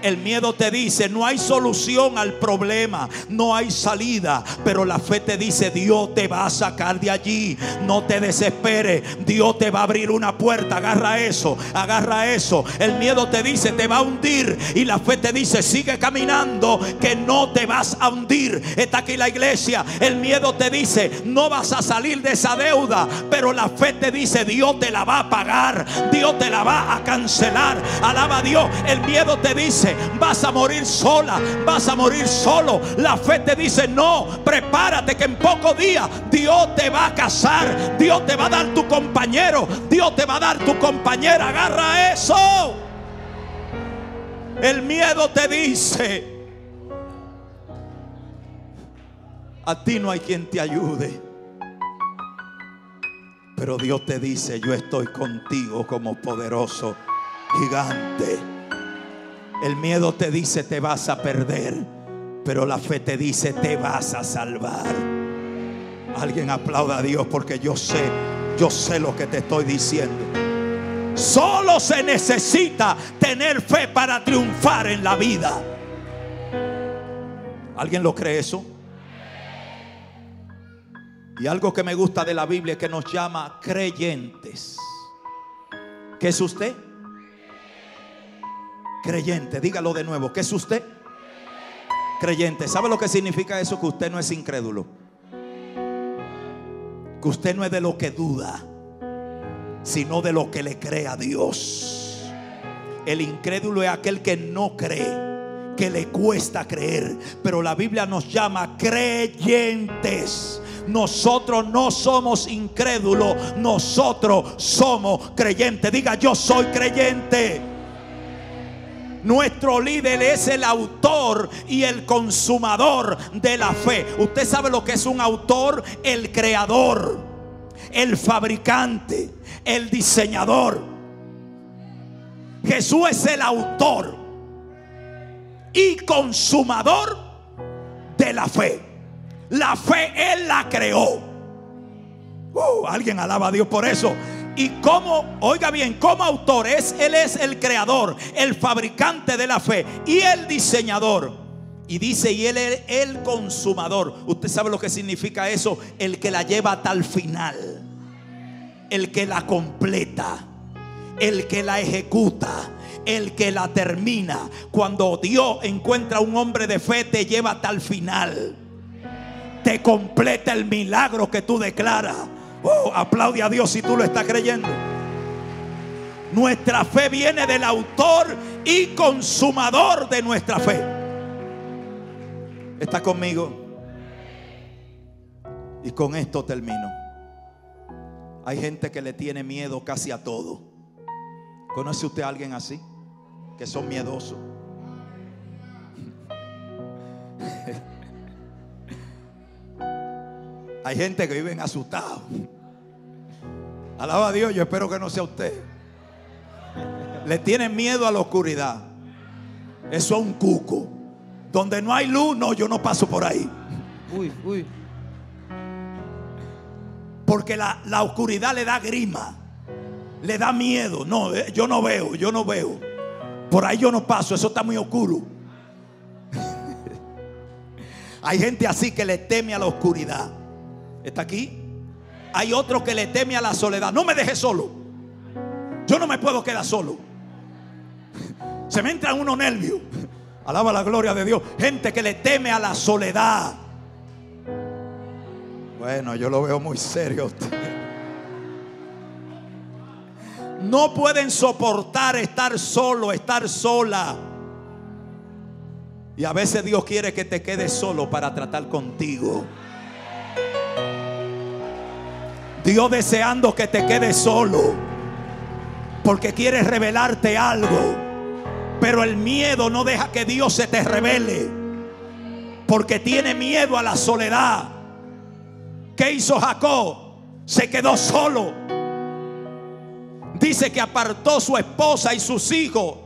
El miedo te dice: no hay solución al problema, no hay salida. Pero la fe te dice: Dios te va a sacar de allí. No te desesperes, Dios te va a abrir una puerta. Agarra eso, agarra eso. El miedo te dice: te va a hundir. Y la fe te dice: sigue caminando, que no te vas a hundir. Está aquí la iglesia. El miedo te dice: no vas a salir de esa deuda. Pero la fe te dice: Dios te la va a pagar, Dios te la va a cancelar. Alaba a Dios. El miedo te dice: vas a morir sola, vas a morir solo. La fe te dice: no, prepárate, que en pocos días Dios te va a casar, Dios te va a dar tu compañero, Dios te va a dar tu compañera. Agarra eso. El miedo te dice: a ti no hay quien te ayude. Pero Dios te dice: yo estoy contigo como poderoso gigante. El miedo te dice: te vas a perder. Pero la fe te dice: te vas a salvar. Alguien aplauda a Dios, porque yo sé lo que te estoy diciendo. Solo se necesita tener fe para triunfar en la vida. ¿Alguien lo cree eso? Y algo que me gusta de la Biblia es que nos llama creyentes. ¿Qué es usted? Creyente. Dígalo de nuevo. ¿Qué es usted? Creyente. ¿Sabe lo que significa eso? Que usted no es incrédulo, que usted no es de lo que duda, sino de lo que le cree a Dios. El incrédulo es aquel que no cree, que le cuesta creer. Pero la Biblia nos llama creyentes. Nosotros no somos incrédulos, nosotros somos creyentes. Diga: yo soy creyente. Nuestro líder es el autor y el consumador de la fe. Usted sabe lo que es un autor: el creador, el fabricante, el diseñador. Jesús es el autor y consumador de la fe. La fe Él la creó. Alguien alaba a Dios por eso. Y como, oiga bien, como autor, Él es el creador, el fabricante de la fe y el diseñador. Y dice, y Él es el consumador. Usted sabe lo que significa eso: el que la lleva hasta el final, el que la completa, el que la ejecuta, el que la termina. Cuando Dios encuentra a un hombre de fe, te lleva hasta el final, te completa el milagro que tú declaras. Oh, aplaude a Dios si tú lo estás creyendo. Nuestra fe viene del autor y consumador de nuestra fe. ¿Está conmigo? Y con esto termino. Hay gente que le tiene miedo casi a todo. ¿Conoce usted a alguien así? Que son miedosos. Hay gente que viven asustados. Alaba a Dios, yo espero que no sea usted. Le tienen miedo a la oscuridad. Eso es un cuco. Donde no hay luz, no, yo no paso por ahí. Uy, uy. Porque la oscuridad le da grima, le da miedo. No, yo no veo, yo no veo. Por ahí yo no paso, eso está muy oscuro. Hay gente así que le teme a la oscuridad. ¿Está aquí? Hay otro que le teme a la soledad. No me deje solo. Yo no me puedo quedar solo. Se me entran unos nervios. Alaba la gloria de Dios. Gente que le teme a la soledad. Bueno, yo lo veo muy serio a usted. No pueden soportar estar solo, estar sola. Y a veces Dios quiere que te quedes solo para tratar contigo. Dios deseando que te quedes solo, porque quieres revelarte algo, pero el miedo no deja que Dios se te revele, porque tiene miedo a la soledad. ¿Qué hizo Jacob? Se quedó solo. Dice que apartó su esposa y sus hijos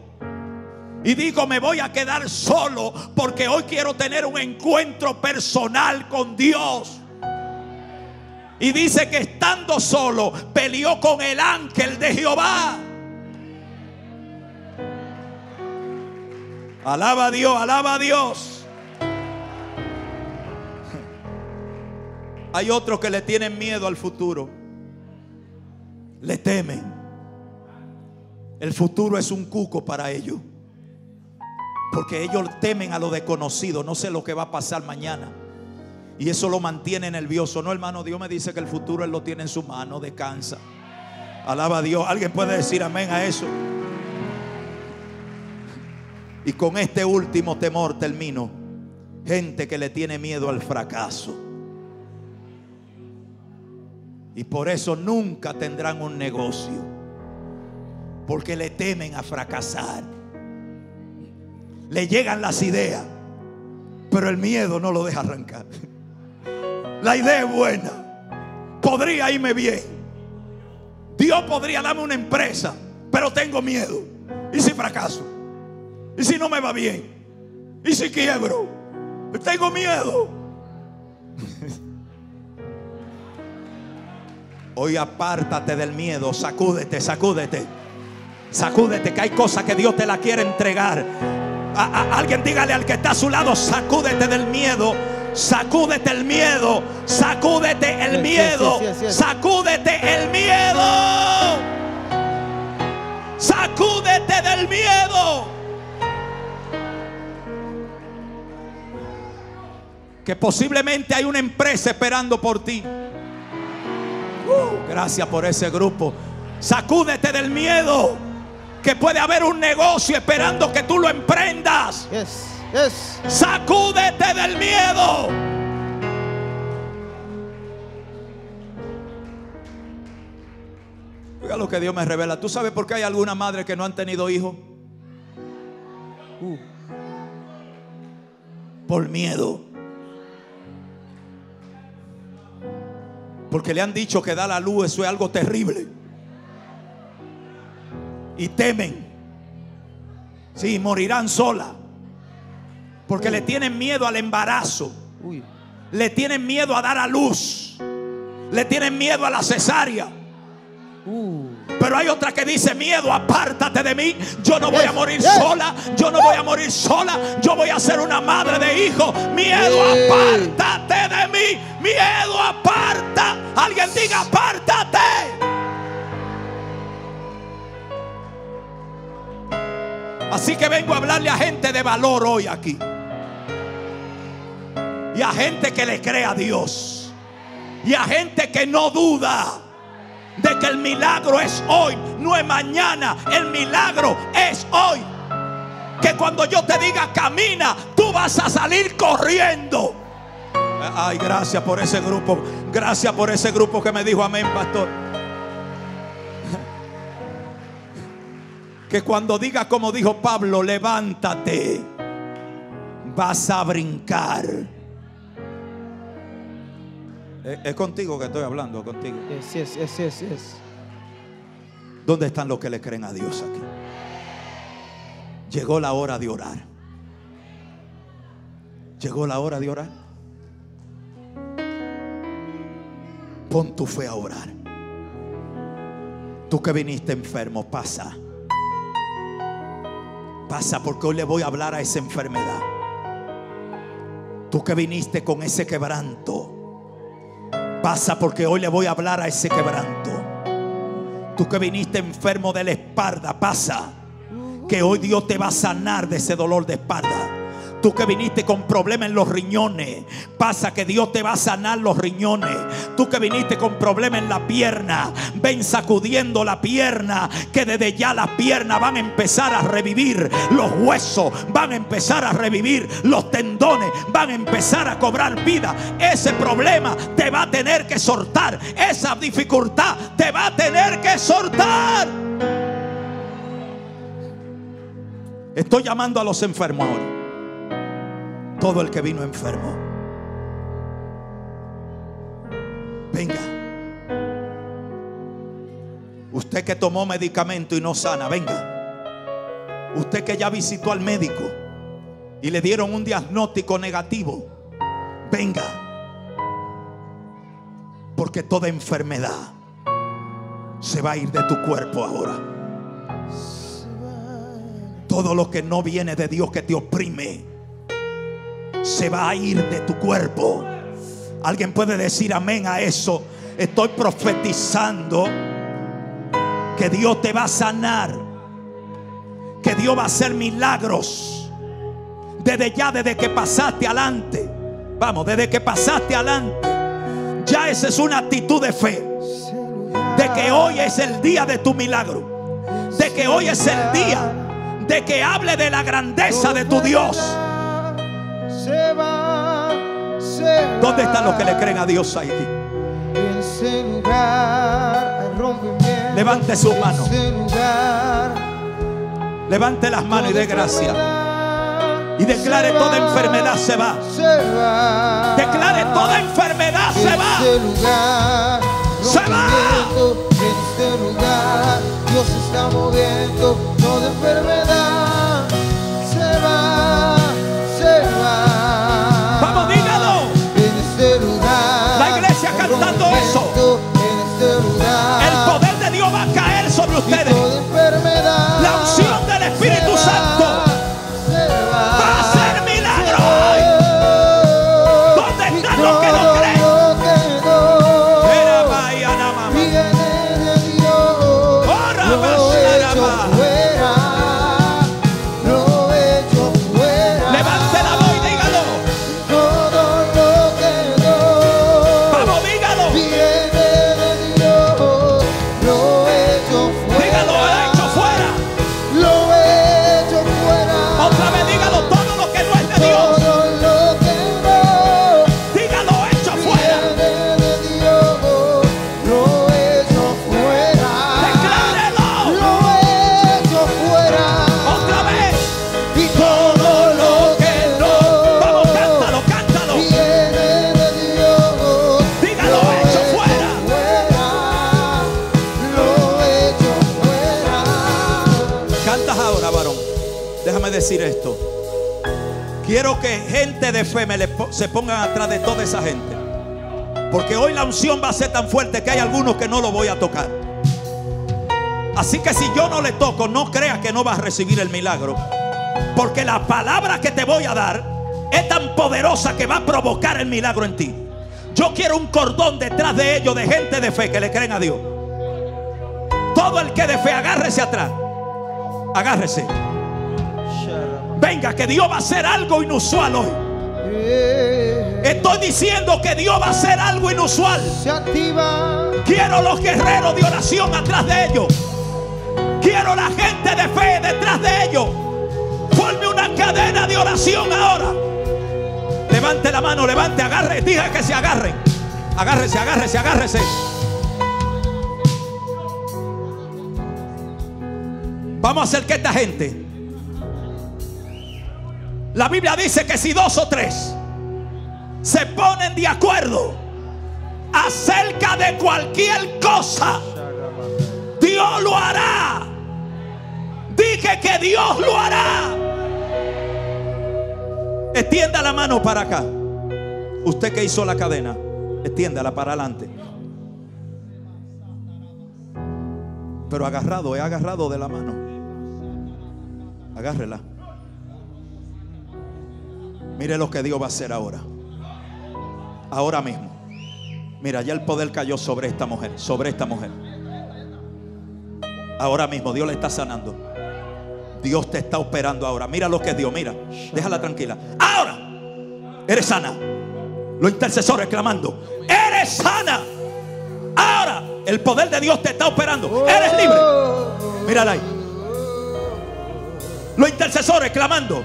y dijo: me voy a quedar solo, porque hoy quiero tener un encuentro personal con Dios. Y dice que estando solo peleó con el ángel de Jehová. Alaba a Dios, alaba a Dios. Hay otros que le tienen miedo al futuro. Le temen. El futuro es un cuco para ellos, porque ellos temen a lo desconocido. No sé lo que va a pasar mañana. Y eso lo mantiene nervioso. No, hermano, Dios me dice que el futuro Él lo tiene en su mano. Descansa. Alaba a Dios. Alguien puede decir amén a eso. Y con este último temor termino. Gente que le tiene miedo al fracaso. Y por eso nunca tendrán un negocio, porque le temen a fracasar. Le llegan las ideas, pero el miedo no lo deja arrancar. La idea es buena, podría irme bien, Dios podría darme una empresa, pero tengo miedo. ¿Y si fracaso? ¿Y si no me va bien? ¿Y si quiebro? Tengo miedo. Hoy apártate del miedo. Sacúdete, sacúdete, sacúdete, que hay cosas que Dios te la quiere entregar. Alguien dígale al que está a su lado: sacúdete del miedo. Sacúdete el miedo, sacúdete el miedo, sacúdete el miedo, sacúdete del miedo. Que posiblemente hay una empresa esperando por ti. Gracias por ese grupo. Sacúdete del miedo, que puede haber un negocio esperando que tú lo emprendas. Yes. Yes. Sacúdete del miedo. Oiga lo que Dios me revela. ¿Tú sabes por qué hay algunas madres que no han tenido hijos? Por miedo. Porque le han dicho que da la luz, eso es algo terrible. Y temen. Sí, morirán solas. Porque le tienen miedo al embarazo. Le tienen miedo a dar a luz. Le tienen miedo a la cesárea. Pero hay otra que dice: miedo, apártate de mí. Yo no voy a morir sola. Yo no voy a morir sola. Yo voy a ser una madre de hijos. Miedo, apártate de mí. Miedo, aparta. Alguien diga: apártate. Así que vengo a hablarle a gente de valor hoy aquí. Y a gente que le cree a Dios. Y a gente que no duda de que el milagro es hoy, no es mañana. El milagro es hoy. Que cuando yo te diga camina, tú vas a salir corriendo. Ay, gracias por ese grupo. Gracias por ese grupo que me dijo amén, pastor. Que cuando diga como dijo Pablo, levántate, vas a brincar. Es contigo que estoy hablando, contigo. Es. ¿Dónde están los que le creen a Dios aquí? Llegó la hora de orar. Llegó la hora de orar. Pon tu fe a orar. Tú que viniste enfermo, pasa. Pasa, porque hoy le voy a hablar a esa enfermedad. Tú que viniste con ese quebranto, pasa, porque hoy le voy a hablar a ese quebranto. Tú que viniste enfermo de la espalda, pasa, que hoy Dios te va a sanar de ese dolor de espalda. Tú que viniste con problemas en los riñones, pasa, que Dios te va a sanar los riñones. Tú que viniste con problemas en la pierna, ven sacudiendo la pierna, que desde ya las piernas van a empezar a revivir. Los huesos van a empezar a revivir. Los tendones van a empezar a cobrar vida. Ese problema te va a tener que soltar. Esa dificultad te va a tener que soltar. Estoy llamando a los enfermos ahora. Todo el que vino enfermo, venga. Usted que tomó medicamento y no sana, venga. Usted que ya visitó al médico y le dieron un diagnóstico negativo, venga. Porque toda enfermedad se va a ir de tu cuerpo ahora. Todo lo que no viene de Dios, que te oprime, se va a ir de tu cuerpo. Alguien puede decir amén a eso. Estoy profetizando que Dios te va a sanar, que Dios va a hacer milagros. Desde ya, desde que pasaste adelante, vamos, desde que pasaste adelante, ya esa es una actitud de fe, de que hoy es el día de tu milagro, de que hoy es el día de que hable de la grandeza de tu Dios. ¿Dónde están los que le creen a Dios aquí? Levante su mano. Levante las manos y dé gracia. Y declare: toda enfermedad se va. Declare: toda enfermedad se va. Se va. Dios está moviendo toda enfermedad. Se va. Vamos, dígalo. La iglesia cantando eso. El poder de Dios va a caer sobre ustedes. La unción del Espíritu Santo va a hacer milagro hoy. ¿Dónde están los que no creen? Ora, Déjame decir esto. Quiero que gente de fe se pongan atrás de toda esa gente, porque hoy la unción va a ser tan fuerte que hay algunos que no lo voy a tocar. Así que si yo no le toco, no creas que no vas a recibir el milagro, porque la palabra que te voy a dar es tan poderosa que va a provocar el milagro en ti. Yo quiero un cordón detrás de ellos de gente de fe que le creen a Dios. Todo el que de fe, agárrese atrás, agárrese. Venga, que Dios va a hacer algo inusual hoy. Estoy diciendo que Dios va a hacer algo inusual. Quiero los guerreros de oración atrás de ellos. Quiero la gente de fe detrás de ellos. Forme una cadena de oración ahora. Levante la mano, levante, agarre, diga que se agarren. Agárrese, agárrese, agárrese. Vamos a hacer que esta gente, la Biblia dice que si dos o tres se ponen de acuerdo acerca de cualquier cosa, Dios lo hará. Dije que Dios lo hará. Extienda la mano para acá. Usted que hizo la cadena, extiéndala para adelante. Pero agarrado, he agarrado de la mano. Agárrela. Mire lo que Dios va a hacer ahora. Ahora mismo. Mira, ya el poder cayó sobre esta mujer. Sobre esta mujer. Ahora mismo Dios le está sanando. Dios te está operando ahora. Mira lo que es Dios, mira. Déjala tranquila. Ahora eres sana. Los intercesores clamando. Eres sana. Ahora el poder de Dios te está operando. Eres libre. Mírala ahí. Los intercesores clamando.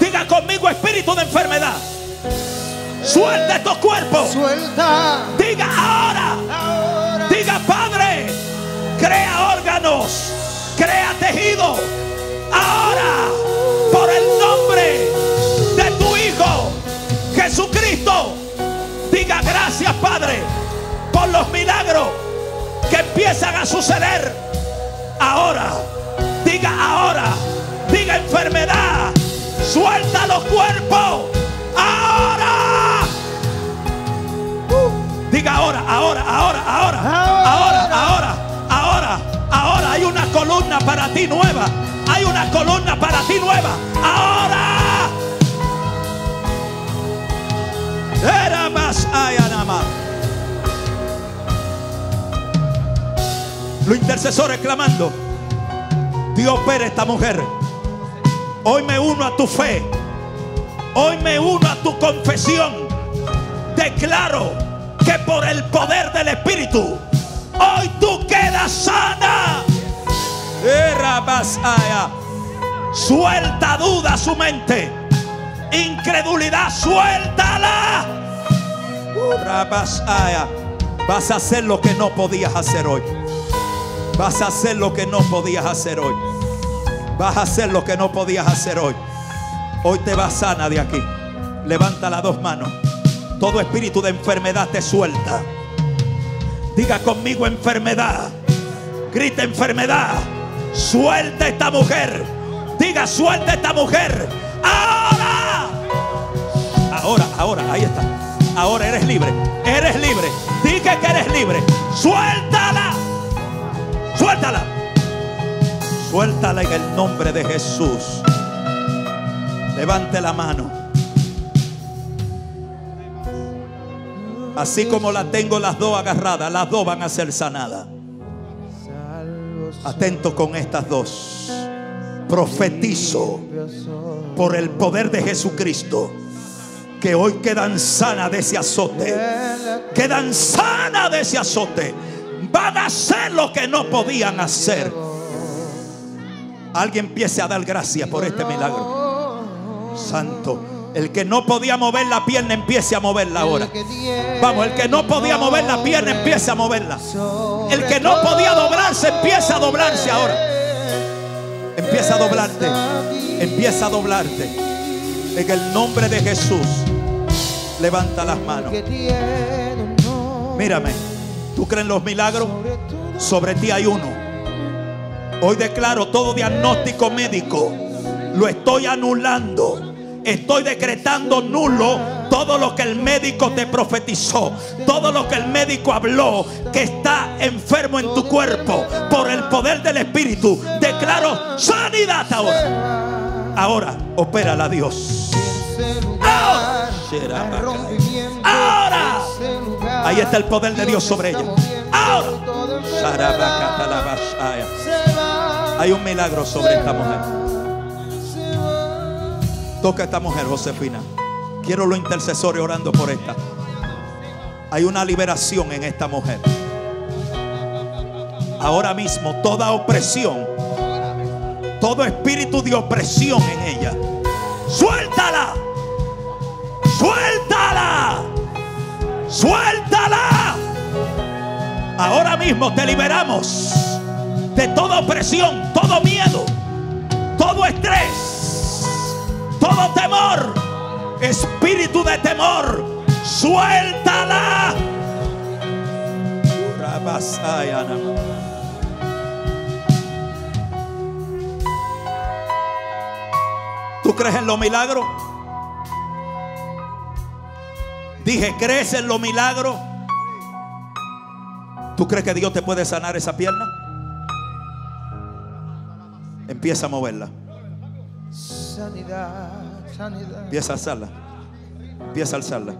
Diga conmigo, espíritu de enfermedad, suelta estos cuerpos. Suelta. Diga ahora. Diga, Padre, crea órganos, crea tejido. Ahora, por el nombre de tu Hijo Jesucristo. Diga gracias, Padre, por los milagros que empiezan a suceder ahora. Diga ahora. Diga enfermedad, suelta los cuerpos ahora. Diga ahora, ahora, ahora, ahora, ahora, ahora, ahora, ahora. Hay una columna para ti nueva. Hay una columna para ti nueva. Ahora. Era más Ayanama. Los intercesores clamando. Dios opera esta mujer. Hoy me uno a tu fe. Hoy me uno a tu confesión. Declaro que por el poder del Espíritu, hoy tú quedas sana. Suelta duda a su mente. Incredulidad, suéltala. Vas a hacer lo que no podías hacer hoy. Vas a hacer lo que no podías hacer hoy. Vas a hacer lo que no podías hacer hoy. Hoy te vas sana de aquí. Levanta las dos manos. Todo espíritu de enfermedad te suelta. Diga conmigo, enfermedad. Grita, enfermedad, suelta esta mujer. Diga, suelta esta mujer. Ahora. Ahora, ahora, ahí está. Ahora eres libre. Eres libre. Diga que eres libre. Suéltala. Suéltala. Suéltala en el nombre de Jesús. Levante la mano. Así como la tengo las dos agarradas, las dos van a ser sanadas. Atento con estas dos. Profetizo por el poder de Jesucristo que hoy quedan sanas de ese azote. Quedan sanas de ese azote. Van a hacer lo que no podían hacer. Alguien empiece a dar gracias por este milagro. Santo. El que no podía mover la pierna, empiece a moverla ahora. Vamos, el que no podía mover la pierna, empiece a moverla. El que no podía doblarse, empieza a doblarse ahora. Empieza a doblarte. Empieza a doblarte. En el nombre de Jesús. Levanta las manos. Mírame. ¿Tú crees en los milagros? Sobre ti hay uno. Hoy declaro todo diagnóstico médico, lo estoy anulando. Estoy decretando nulo todo lo que el médico te profetizó, todo lo que el médico habló que está enfermo en tu cuerpo. Por el poder del Espíritu declaro sanidad ahora. Ahora opérala, Dios. Ahora. Ahí está el poder de Dios sobre ella. Ahora. Hay un milagro sobre esta mujer. Toca a esta mujer, Josefina. Quiero los intercesores orando por esta. Hay una liberación en esta mujer. Ahora mismo toda opresión, todo espíritu de opresión en ella, suéltala, suéltala, suéltala. Ahora mismo te liberamos de toda opresión, todo miedo, todo estrés, todo temor, espíritu de temor, suéltala. ¿Tú crees en los milagros? Dije, ¿crees en los milagros? ¿Tú crees que Dios te puede sanar esa pierna? Empieza a moverla. Sanidad. Empieza a alzarla. Empieza a alzarla.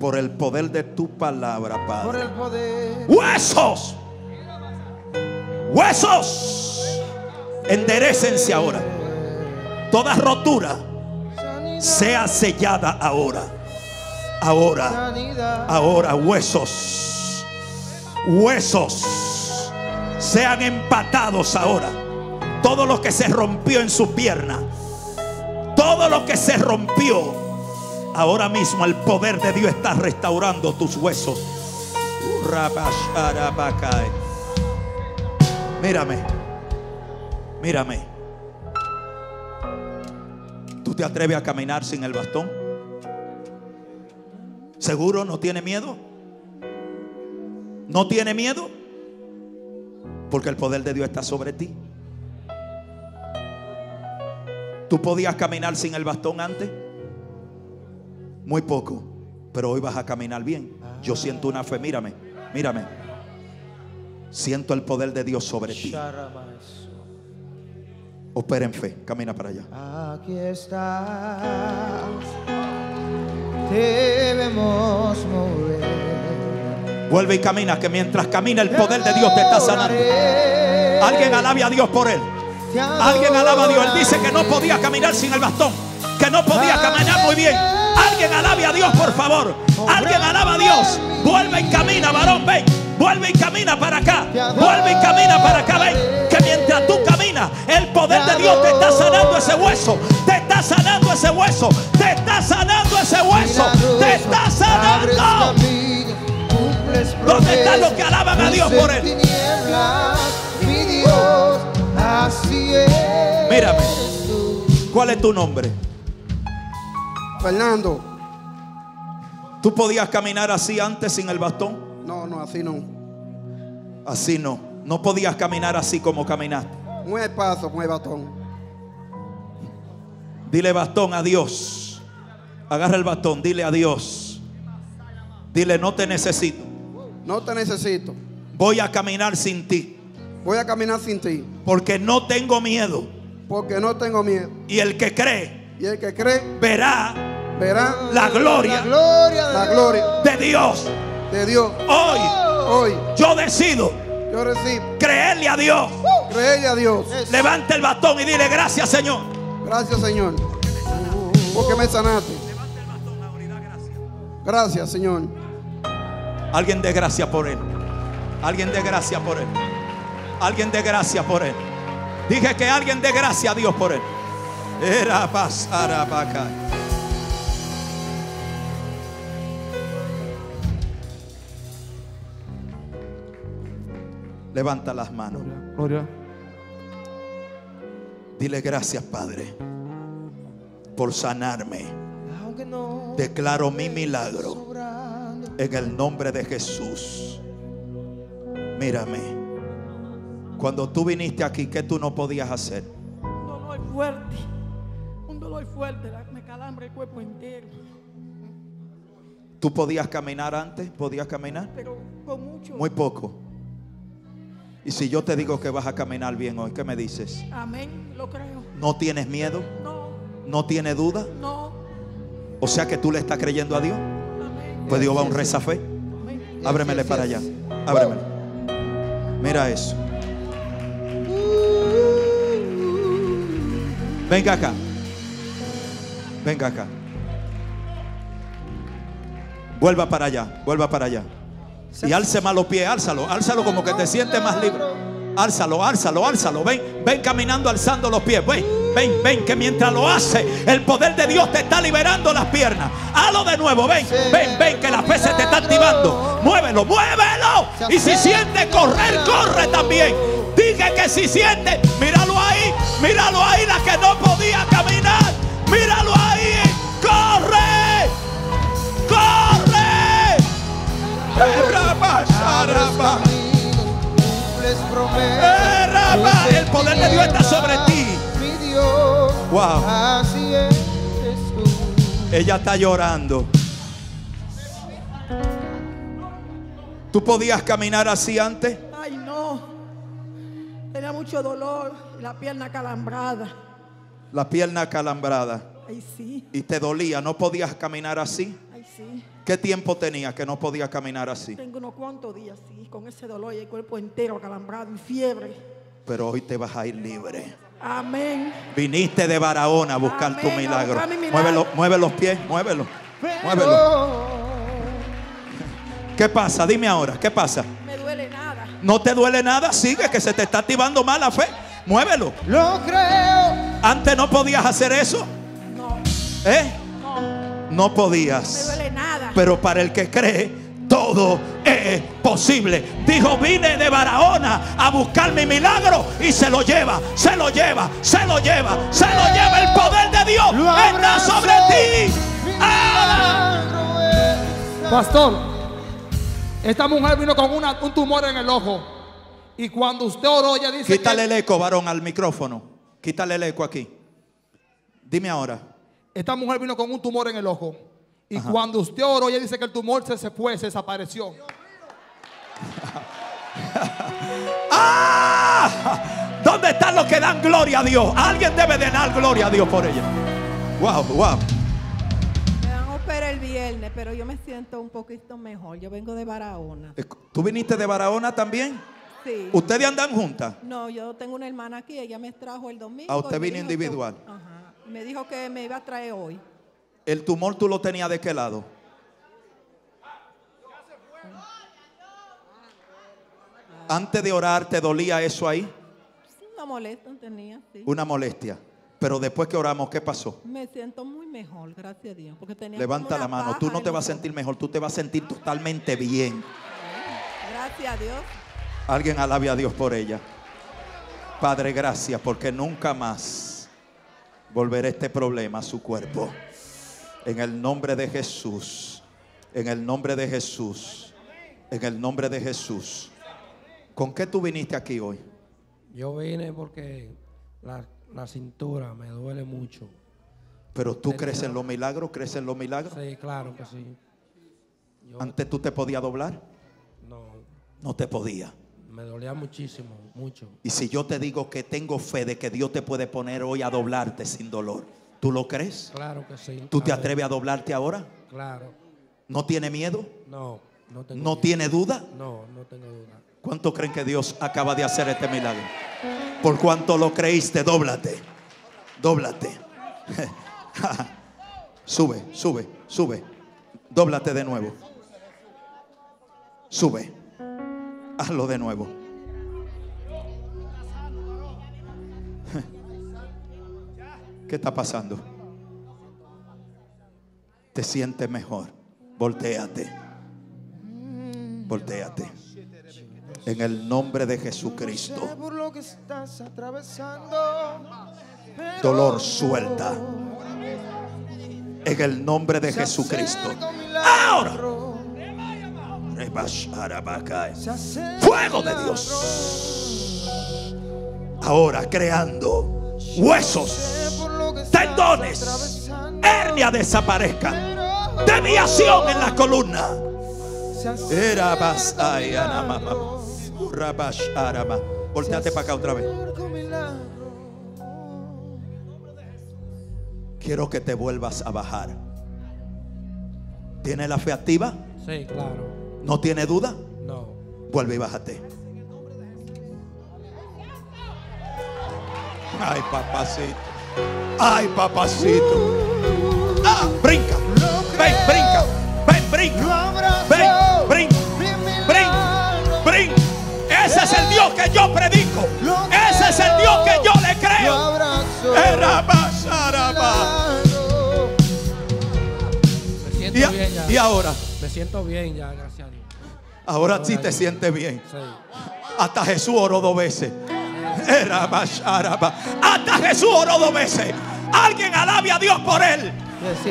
Por el poder de tu palabra, Padre. Por el poder. ¡Huesos! ¡Huesos! Enderécense ahora. Toda rotura sea sellada ahora. Ahora, huesos. Huesos sean empatados ahora. Todo lo que se rompió en su pierna, todo lo que se rompió, ahora mismo el poder de Dios está restaurando tus huesos. Mírame. ¿Tú te atreves a caminar sin el bastón? ¿Seguro? ¿No tiene miedo? ¿No tiene miedo? Porque el poder de Dios está sobre ti. ¿Tú podías caminar sin el bastón antes? Muy poco. Pero hoy vas a caminar bien. Yo siento una fe. Mírame. Siento el poder de Dios sobre ti. Opera en fe. Camina para allá. Aquí estás. Debemos mover. Vuelve y camina. Que mientras camina el poder de Dios te está sanando. Alguien alabe a Dios por él. Alguien alaba a Dios. Él dice que no podía caminar sin el bastón, que no podía caminar muy bien. Alguien alabe a Dios, por favor. Alguien alaba a Dios. Vuelve y camina, varón, ven. Vuelve y camina para acá. Vuelve y camina para acá, ven. Que mientras tú caminas, el poder de Dios te está sanando ese hueso. Te está sanando ese hueso. Te está sanando ese hueso. Te está sanando. ¿Dónde están los que alaban a Dios por él? Así es. Mírame. ¿Cuál es tu nombre? Fernando. ¿Tú podías caminar así antes sin el bastón? No, así no. Así no. No podías caminar así como caminaste. Muy despacio, muy bastón. Dile bastón a Dios. Agarra el bastón, dile a Dios. Dile, no te necesito. No te necesito. Voy a caminar sin ti. Voy a caminar sin ti. Porque no tengo miedo. Porque no tengo miedo. Y el que cree. Y el que cree. Verá. La gloria de Dios. Hoy. Yo decido. Creerle a Dios. Creerle a Dios. Levanta el bastón y dile gracias, Señor. Gracias, Señor. Porque me sanaste. Levanta el bastón ahora y da gracias. Gracias, Señor. Alguien dé gracias por él. Alguien dé gracias por él. Alguien dé gracia por él. Dije que alguien dé gracia a Dios por él. Era pasar a vaca. Levanta las manos. Gloria. Dile gracias, Padre, por sanarme. Declaro mi milagro en el nombre de Jesús. Mírame. Cuando tú viniste aquí, ¿qué tú no podías hacer? Un dolor fuerte. Un dolor fuerte. Me calambra el cuerpo entero. ¿Tú podías caminar antes? ¿Podías caminar? Pero con mucho. Muy poco. Y si yo te digo que vas a caminar bien hoy, ¿qué me dices? Amén, lo creo. ¿No tienes miedo? No. ¿No tienes duda? No. O sea que tú le estás creyendo a Dios. Amén. Pues Dios va a honrar esa fe. Amén. Ábremele para allá. Ábremele. Mira eso. Venga acá. Venga acá. Vuelva para allá, vuelva para allá. Y alce más los pies, álzalo, álzalo como que te sientes más libre. Álzalo, álzalo, álzalo. Ven, ven caminando alzando los pies. Ven, ven, ven, que mientras lo hace, el poder de Dios te está liberando las piernas. Halo de nuevo, ven, ven, ven, que la fe se te está activando. Muévelo, muévelo. Y si siente correr, corre también. Dije que si siente, míralo ahí, la que no podía caminar. Míralo ahí, corre, corre. El poder de Dios está sobre ti. Wow. Ella está llorando. ¿Tú podías caminar así antes? Ay, no. Tenía mucho dolor. La pierna calambrada. La pierna calambrada. Ay, sí. Y te dolía. ¿No podías caminar así? Ay, sí. ¿Qué tiempo tenía que no podía caminar así? Tengo unos cuantos días, sí, con ese dolor y el cuerpo entero acalambrado y fiebre. Pero hoy te vas a ir libre. Amén. Viniste de Barahona a buscar Amén, tu milagro. Milagro. Muévelo, mueve los pies, muévelo. Pero, muévelo. ¿Qué pasa? Dime ahora, ¿qué pasa? Me duele nada. ¿No te duele nada? Sigue, que se te está activando más la fe. Muévelo. Lo creo. ¿Antes no podías hacer eso? No. ¿Eh? No. No podías. Me duele nada. Pero para el que cree, todo es posible. Dijo, vine de Barahona a buscar mi milagro y se lo lleva, se lo lleva, se lo lleva, se lo lleva. El poder de Dios está sobre ti. Pastor, esta mujer vino con un tumor en el ojo. Y cuando usted oró, ella dice... Quítale el eco, varón, al micrófono. Quítale el eco aquí. Dime ahora. Esta mujer vino con un tumor en el ojo. Y ajá, cuando usted oró, ella dice que el tumor se fue, se desapareció. ¡Ah! ¿Dónde están los que dan gloria a Dios? Alguien debe de dar gloria a Dios por ella. Wow, wow. Me van a operar el viernes, pero yo me siento un poquito mejor. Yo vengo de Barahona. ¿Tú viniste de Barahona también? Sí. ¿Ustedes andan juntas? No, yo tengo una hermana aquí. Ella me trajo el domingo. ¿A usted vino individual? Que, ajá, me dijo que me iba a traer hoy. ¿El tumor tú lo tenías de qué lado? Antes de orar, ¿te dolía eso ahí? Una molestia tenía, sí. Una molestia. Pero después que oramos, ¿qué pasó? Me siento muy mejor, gracias a Dios. Porque tenía levanta la mano. Tú no te vas a sentir mejor, tú te vas a sentir totalmente bien. Gracias a Dios. Alguien alabe a Dios por ella. Padre, gracias, porque nunca más volverá este problema a su cuerpo. En el nombre de Jesús, en el nombre de Jesús, en el nombre de Jesús. ¿Con qué tú viniste aquí hoy? Yo vine porque la cintura me duele mucho. ¿Pero tú crees en los milagros? ¿Crees en los milagros? Sí, claro que sí. ¿Antes tú te podías doblar? No. No te podía. Me dolía muchísimo, mucho. Y si yo te digo que tengo fe de que Dios te puede poner hoy a doblarte sin dolor, ¿tú lo crees? Claro que sí. ¿Tú te atreves a doblarte ahora? Claro. ¿No tiene miedo? No, no tengo miedo. ¿No tiene duda? No, no tengo duda. ¿Cuánto creen que Dios acaba de hacer este milagro? Por cuanto lo creíste, dóblate. Dóblate. Sube, sube, sube. Dóblate de nuevo. Sube. Hazlo de nuevo. ¿Qué está pasando? Te sientes mejor. Voltéate. Voltéate. En el nombre de Jesucristo. Dolor, suelta. En el nombre de Jesucristo. Ahora. Fuego de Dios. ahora creando huesos, tendones, hernia desaparezcan, deviación en la columna. Volteate para acá otra vez. Quiero que te vuelvas a bajar. ¿Tiene la fe activa? Sí, claro. ¿No tiene duda? No. Vuelve y bájate. Ay, papacito. Ay, papacito. Ah, brinca. Ven, brinca. Ven, brinca. Ven, brinca. Brinca. Brinca. Ese es el Dios que yo predico. Ese es el Dios que yo le creo. Me siento bien ya. Y ahora. Me siento bien ya, gracias a Dios. Ahora sí te sientes bien. Sí. Hasta Jesús oró 2 veces. Hasta Jesús oró 2 veces. Alguien alabe a Dios por él. Sí.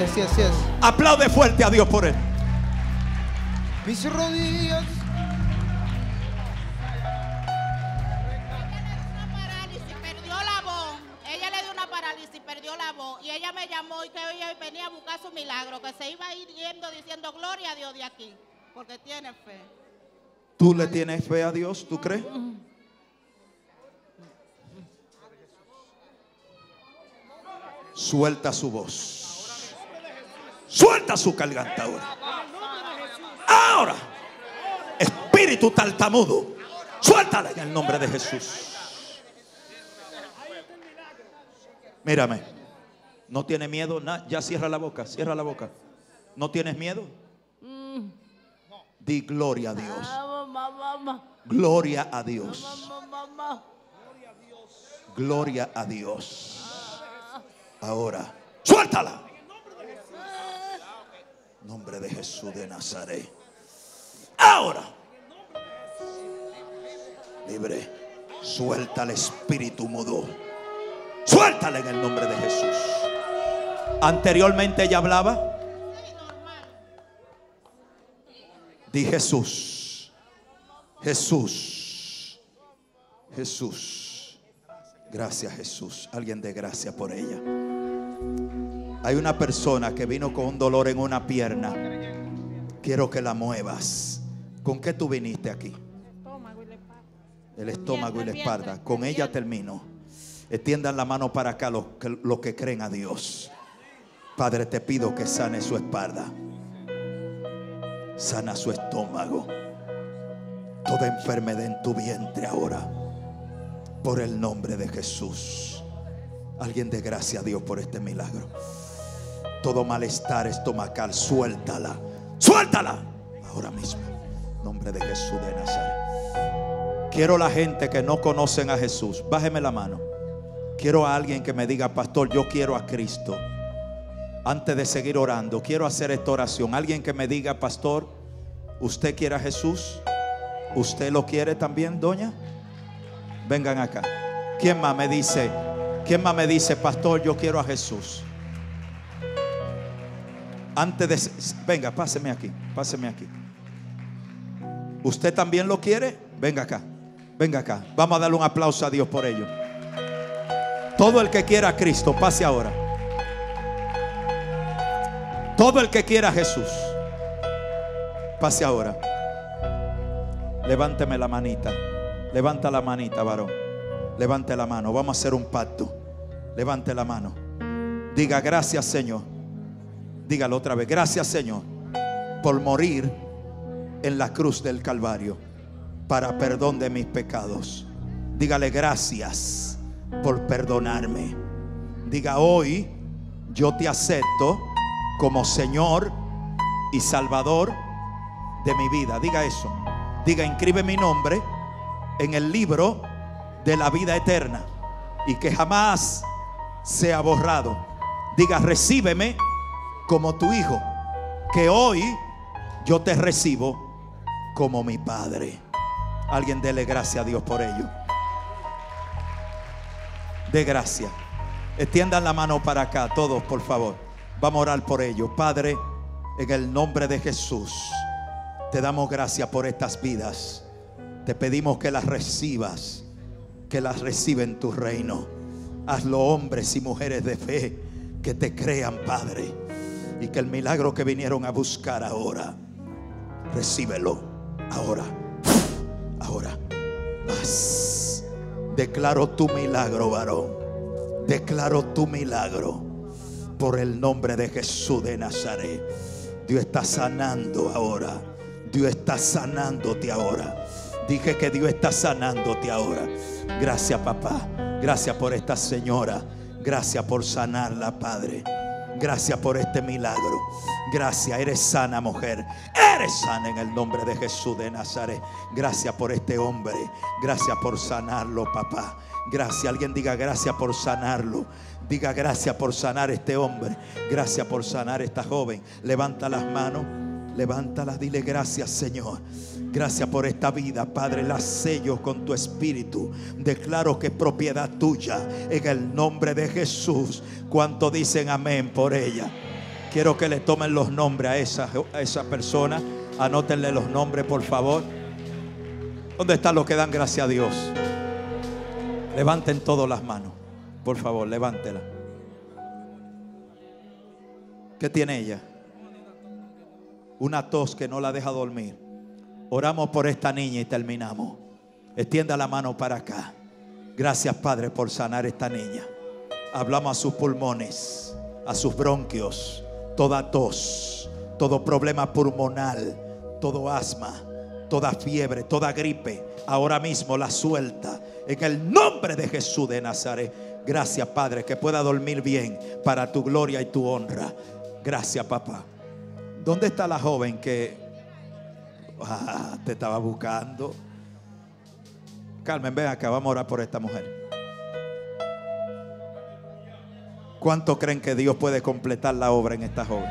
Aplaude fuerte a Dios por él. Mis rodillas. Y ella me llamó y que hoy venía a buscar su milagro, que se iba a ir yendo diciendo gloria a Dios de aquí, porque tiene fe. ¿Tú le tienes fe a Dios? ¿Tú crees? Suelta su voz. Suelta su garganta ahora. Ahora, espíritu tartamudo, suéltala en el nombre de Jesús. Mírame, no tiene miedo, ya cierra la boca, cierra la boca. ¿No tienes miedo? Di gloria a Dios. Gloria a Dios. Gloria a Dios. Ahora, suéltala. En nombre de Jesús de Nazaret. Ahora. Libre. Suelta el espíritu mudo. Suéltala en el nombre de Jesús. Anteriormente ella hablaba. Di Jesús. Jesús. Jesús. Gracias, Jesús. Alguien dé gracias por ella. Hay una persona que vino con un dolor en una pierna. Quiero que la muevas. ¿Con qué tú viniste aquí? El estómago y la espalda. Con ella termino. Extiendan la mano para acá los que creen a Dios. Padre, te pido que sane su espalda. Sana su estómago. Toda enfermedad en tu vientre ahora. Por el nombre de Jesús. Alguien dé gracias a Dios por este milagro. Todo malestar estomacal, suéltala. Suéltala. Ahora mismo. Nombre de Jesús de Nazaret. Quiero la gente que no conocen a Jesús. Bájeme la mano. Quiero a alguien que me diga, pastor, yo quiero a Cristo. Antes de seguir orando, quiero hacer esta oración. Alguien que me diga, pastor, ¿usted quiere a Jesús? ¿Usted lo quiere también, doña? Vengan acá. ¿Quién más me dice? ¿Quién más me dice, pastor, yo quiero a Jesús? Venga, páseme aquí, páseme aquí. ¿Usted también lo quiere? Venga acá, venga acá. Vamos a darle un aplauso a Dios por ello. Todo el que quiera a Cristo, pase ahora. Todo el que quiera a Jesús, pase ahora. Levánteme la manita. Levanta la manita, varón. Levante la mano. Vamos a hacer un pacto. Levante la mano. Diga gracias, Señor. Dígalo otra vez. Gracias, Señor, por morir en la cruz del Calvario para perdón de mis pecados. Dígale gracias por perdonarme. Diga, hoy yo te acepto como Señor y Salvador de mi vida. Diga eso. Diga, inscribe mi nombre en el libro de la vida eterna y que jamás sea borrado. Diga, recíbeme como tu hijo, que hoy yo te recibo como mi padre. Alguien dele gracias a Dios por ello. De gracia. Extiendan la mano para acá, todos, por favor. Vamos a orar por ello. Padre, en el nombre de Jesús, te damos gracias por estas vidas. Te pedimos que las recibas, que las recibe en tu reino. Hazlo hombres y mujeres de fe que te crean, Padre, y que el milagro que vinieron a buscar ahora, recíbelo ahora, ahora. Paz. Declaro tu milagro, varón. Declaro tu milagro por el nombre de Jesús de Nazaret. Dios está sanando ahora. Dios está sanándote ahora. Dije que Dios está sanándote ahora. Gracias, papá. Gracias por esta señora. Gracias por sanarla, Padre. Gracias por este milagro. Gracias, eres sana, mujer. Eres sana en el nombre de Jesús de Nazaret. Gracias por este hombre. Gracias por sanarlo, papá. Gracias, alguien diga gracias por sanarlo. Diga gracias por sanar este hombre. Gracias por sanar esta joven. Levanta las manos, levántalas, dile gracias, Señor. Gracias por esta vida, Padre, la sello con tu espíritu. Declaro que es propiedad tuya en el nombre de Jesús. ¿Cuánto dicen amén por ella? Quiero que le tomen los nombres a esa persona. Anótenle los nombres, por favor. ¿Dónde están los que dan gracias a Dios? Levanten todas las manos, por favor, levántela. ¿Qué tiene ella? Una tos que no la deja dormir. Oramos por esta niña y terminamos. Extienda la mano para acá. Gracias, Padre, por sanar esta niña. Hablamos a sus pulmones, a sus bronquios, toda tos, todo problema pulmonar, todo asma, toda fiebre, toda gripe. Ahora mismo la suelta en el nombre de Jesús de Nazaret. Gracias, Padre, que pueda dormir bien para tu gloria y tu honra. Gracias, papá. ¿Dónde está la joven que... Ah, te estaba buscando. Carmen, ven acá, vamos a orar por esta mujer. ¿Cuánto creen que Dios puede completar la obra en esta joven?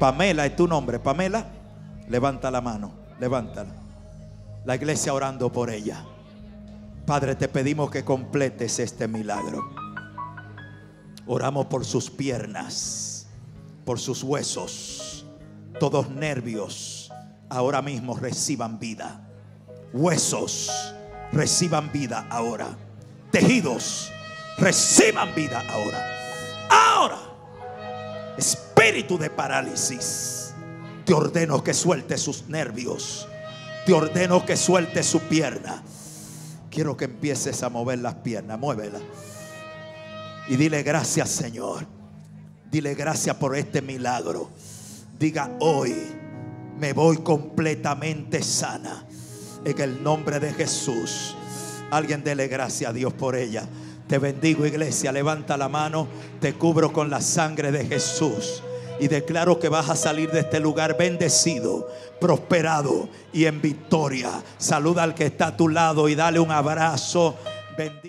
Pamela, es tu nombre. Pamela, levanta la mano, levántala. La iglesia orando por ella. Padre, te pedimos que completes este milagro. Oramos por sus piernas, por sus huesos, todos nervios. Ahora mismo reciban vida. Huesos, reciban vida ahora. Tejidos, reciban vida ahora. Ahora, espíritu de parálisis, te ordeno que suelte sus nervios. Te ordeno que suelte su pierna. Quiero que empieces a mover las piernas. Muévelas y dile gracias, Señor. Dile gracias por este milagro. Diga hoy me voy completamente sana en el nombre de Jesús. Alguien dele gracias a Dios por ella. Te bendigo, iglesia. Levanta la mano. Te cubro con la sangre de Jesús y declaro que vas a salir de este lugar bendecido, prosperado y en victoria. Saluda al que está a tu lado y dale un abrazo. Bendito.